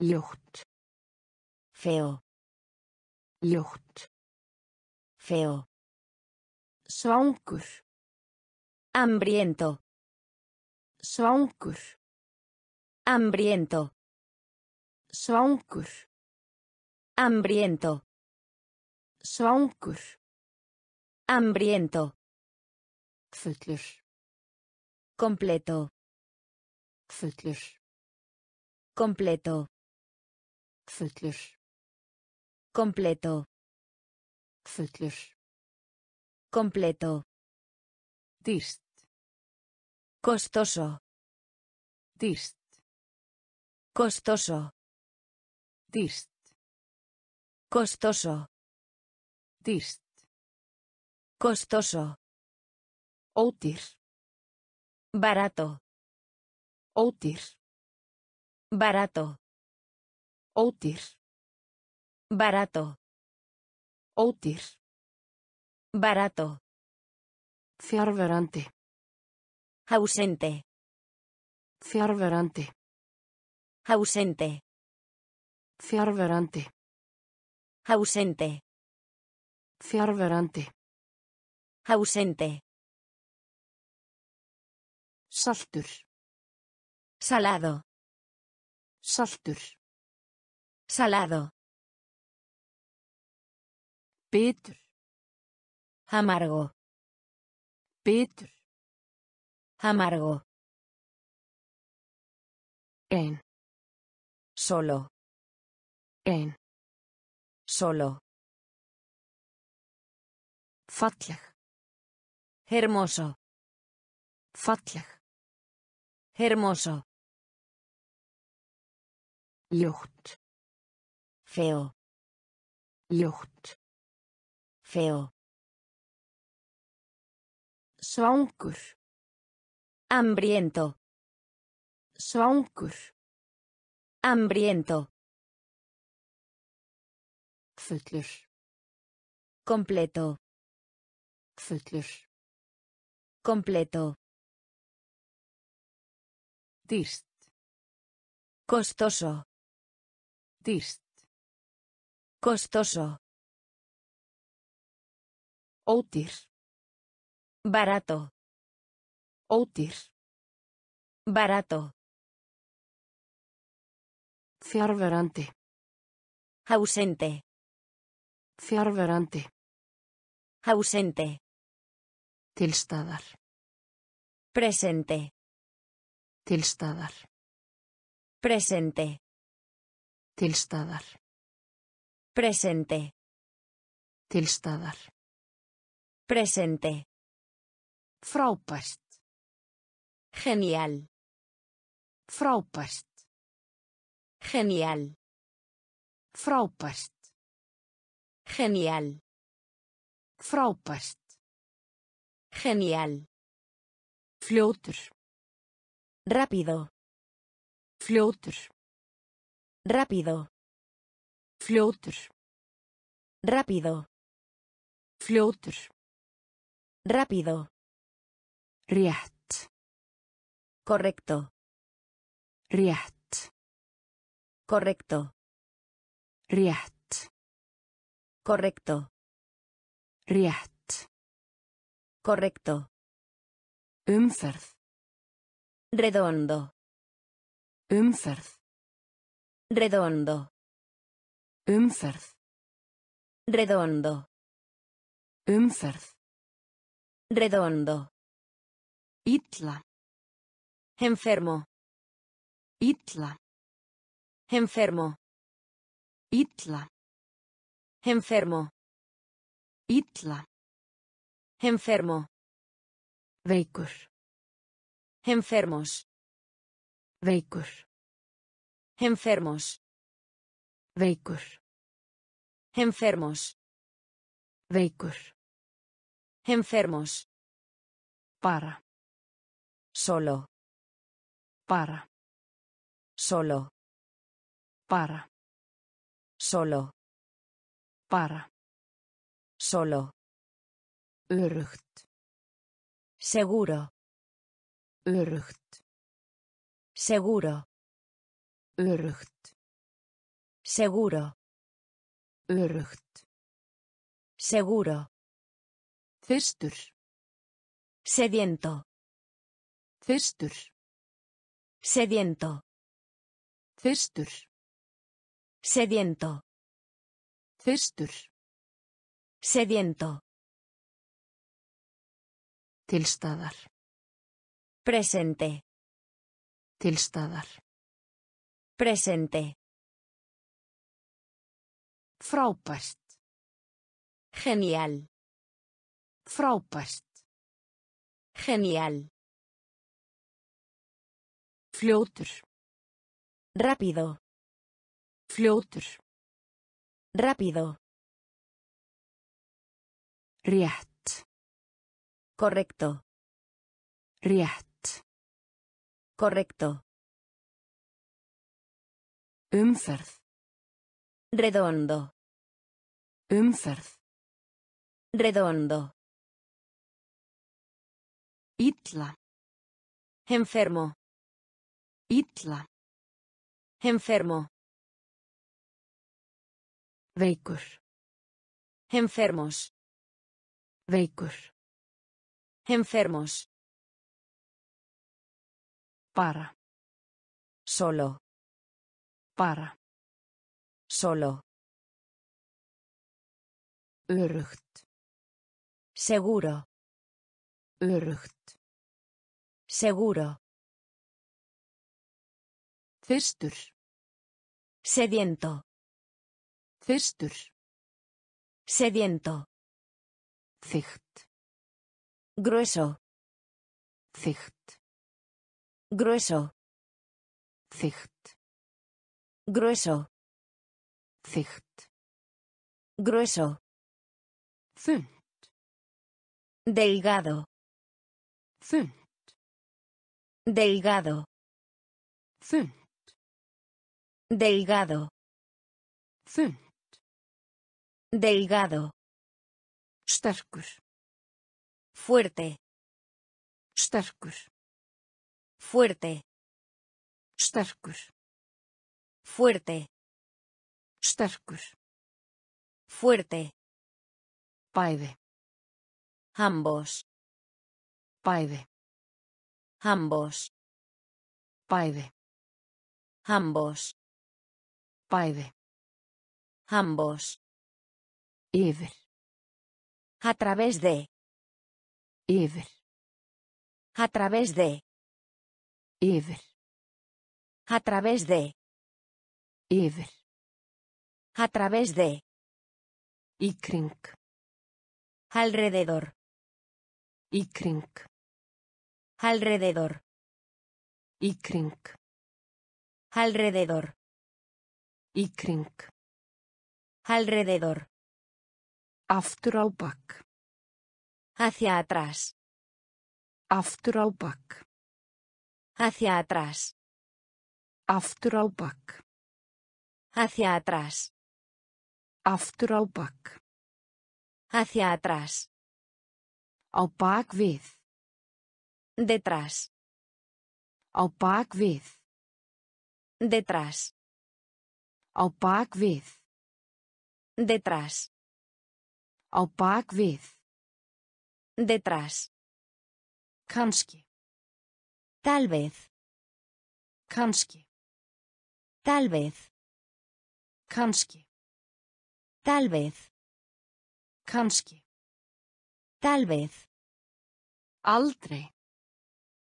Ljótt. Feo. Ljótt. Feo. Svangur. Hambriento. Svangur. Hambriento. Svangur. Hambriento. Svangur. Hambriento. Fullur. Completo. Fullur. Completo. Fullur. Completo. Fullur. Completo. Dýrt. Costoso. Dýrt. Costoso. Dýrt. Costoso. Dýrt. Costoso. Ódýr. Barato. Ódýr. Barato. Ódýr. Barato. Ódýr. Barato. Fjarverandi. Ausente. Fjarverandi. Ausente. Fjarverandi. Ausente. Fjarverandi. Ausente. Saltur. Salado. Saltur. Salado. Bitur. Amargo. Bitur. Amargo. En. Solo. En. Solo. Falleg. Hermoso. Falleg. Hermoso. Ljótt. Feo. Ljótt. Feo. Svangur. Hambriento. Svangur. Hambriento. Fullur. Completo. Fullur. Completo. Dýrt. Costoso. Dýrt. Costoso. Ódýr. Barato. Ódýr. Barato. Fjarverandi. Ausente. Fjarverandi. Ausente. Til staðar. Presente. Til staðar. Presente. Til staðar. Presente. Til staðar. Presente. Frábært. Genial. Frábært. Genial. Frábært. Genial. Frábært. Genial. Fljótur. Rápido. Fljótur. Rápido. Fljótur. Rápido. Fljótur. Rápido. Rétt. Correcto. Rétt. Correcto. Rétt. Correcto. Rétt. Correcto. Umferð. Redondo. Umferð. Redondo. Umferð. Redondo. Umferð. Redondo. Illa. Enfermo. Illa. Enfermo. Illa. Enfermo. Illa. Enfermo. Veikur. Enfermos. Veikur. Enfermos. Veikur. Enfermos. Veikur. Enfermos. Para. Solo. Para. Solo. Para. Solo. Para. Solo. Örugt. Seguro. Örugt. Seguro. Örugt. Seguro. Örugt. Seguro. Þyrstur. Sediento. Þyrstur. Sediento. Þyrstur. Sediento. Þyrstur. Sediento. Til staðar. Presente. Til staðar. Presente. Frábært. Genial. Frábært. Genial. Fljótur. Rápido. Fljótur. Rápido. Rétt. Correcto. Rétt. Correcto. Umferð. Redondo. Umferð. Redondo. Illa. Enfermo. Illa. Enfermo. Veikur. Enfermos. Veikur. Enfermos. Para. Solo. Para. Solo. Öruggt. Seguro. Öruggt. Seguro. Þyrstur. Sediento. Þyrstur. Sediento. Þykkt. Grueso. Þykkt. Grueso. Þykkt. Grueso. Þykkt. Grueso. Þunnt. Delgado. Þunnt. Delgado. Þunnt. Delgado. Þunnt. Delgado. Sterkur. Fuerte. Sterkur. Fuerte. Sterkur. Fuerte. Sterkur. Fuerte. Bæði. Ambos. Bæði. Ambos. Bæði. Ambos. Bæði. Ambos. Yfir. A través de. Yfir. A través de. Yfir. A través de. Yfir. A través de. Í kring. Alrededor. Í kring. Alrededor. Í kring. Alrededor. Í kring. Alrededor. Aftur á bak. Hacia atrás. Aftur á bak. Hacia atrás. Aftur á bak. Hacia atrás. Aftur á bak. Hacia atrás. Á bak við. Detrás. Á bak við. Detrás. Á bak við. Detrás. Á bak við. Detrás. Kannski. Tal vez. Kannski. Tal vez. Kannski. Tal vez. Kannski. Tal vez. Aldrei.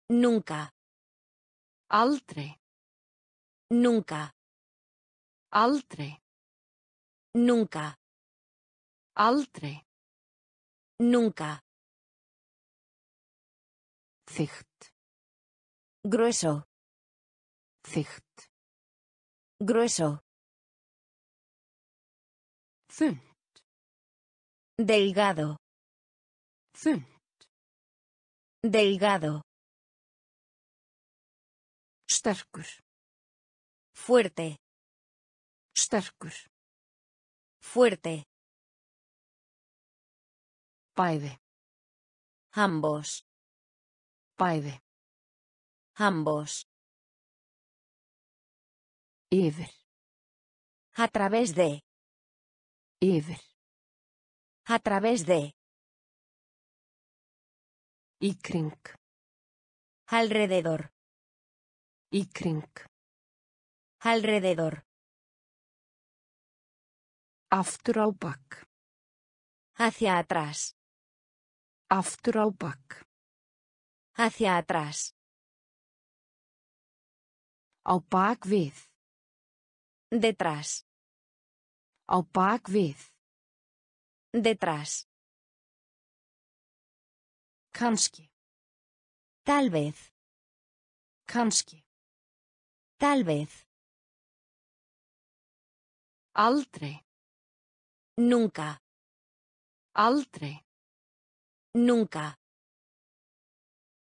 Nunca. Aldrei. Nunca. Aldrei. Nunca. Aldrei. Nunca. Þykkt. Grueso. Þykkt. Grueso. Þunnt. Delgado. Þunnt. Delgado. Sterkur. Fuerte. Sterkur. Fuerte. Bæði. Ambos. Bæði. Ambos. Yfir. A través de. Yfir. A través de. Í kring. Alrededor. Í kring. Alrededor. Aftur á bak. Hacia atrás. Aftur á bak. Hacia atrás. Á bak við. Detrás. Á bak við. Detrás. Kannski. Tal vez. Kannski. Tal vez. Aldrei. Nunca. Aldrei. Nunca.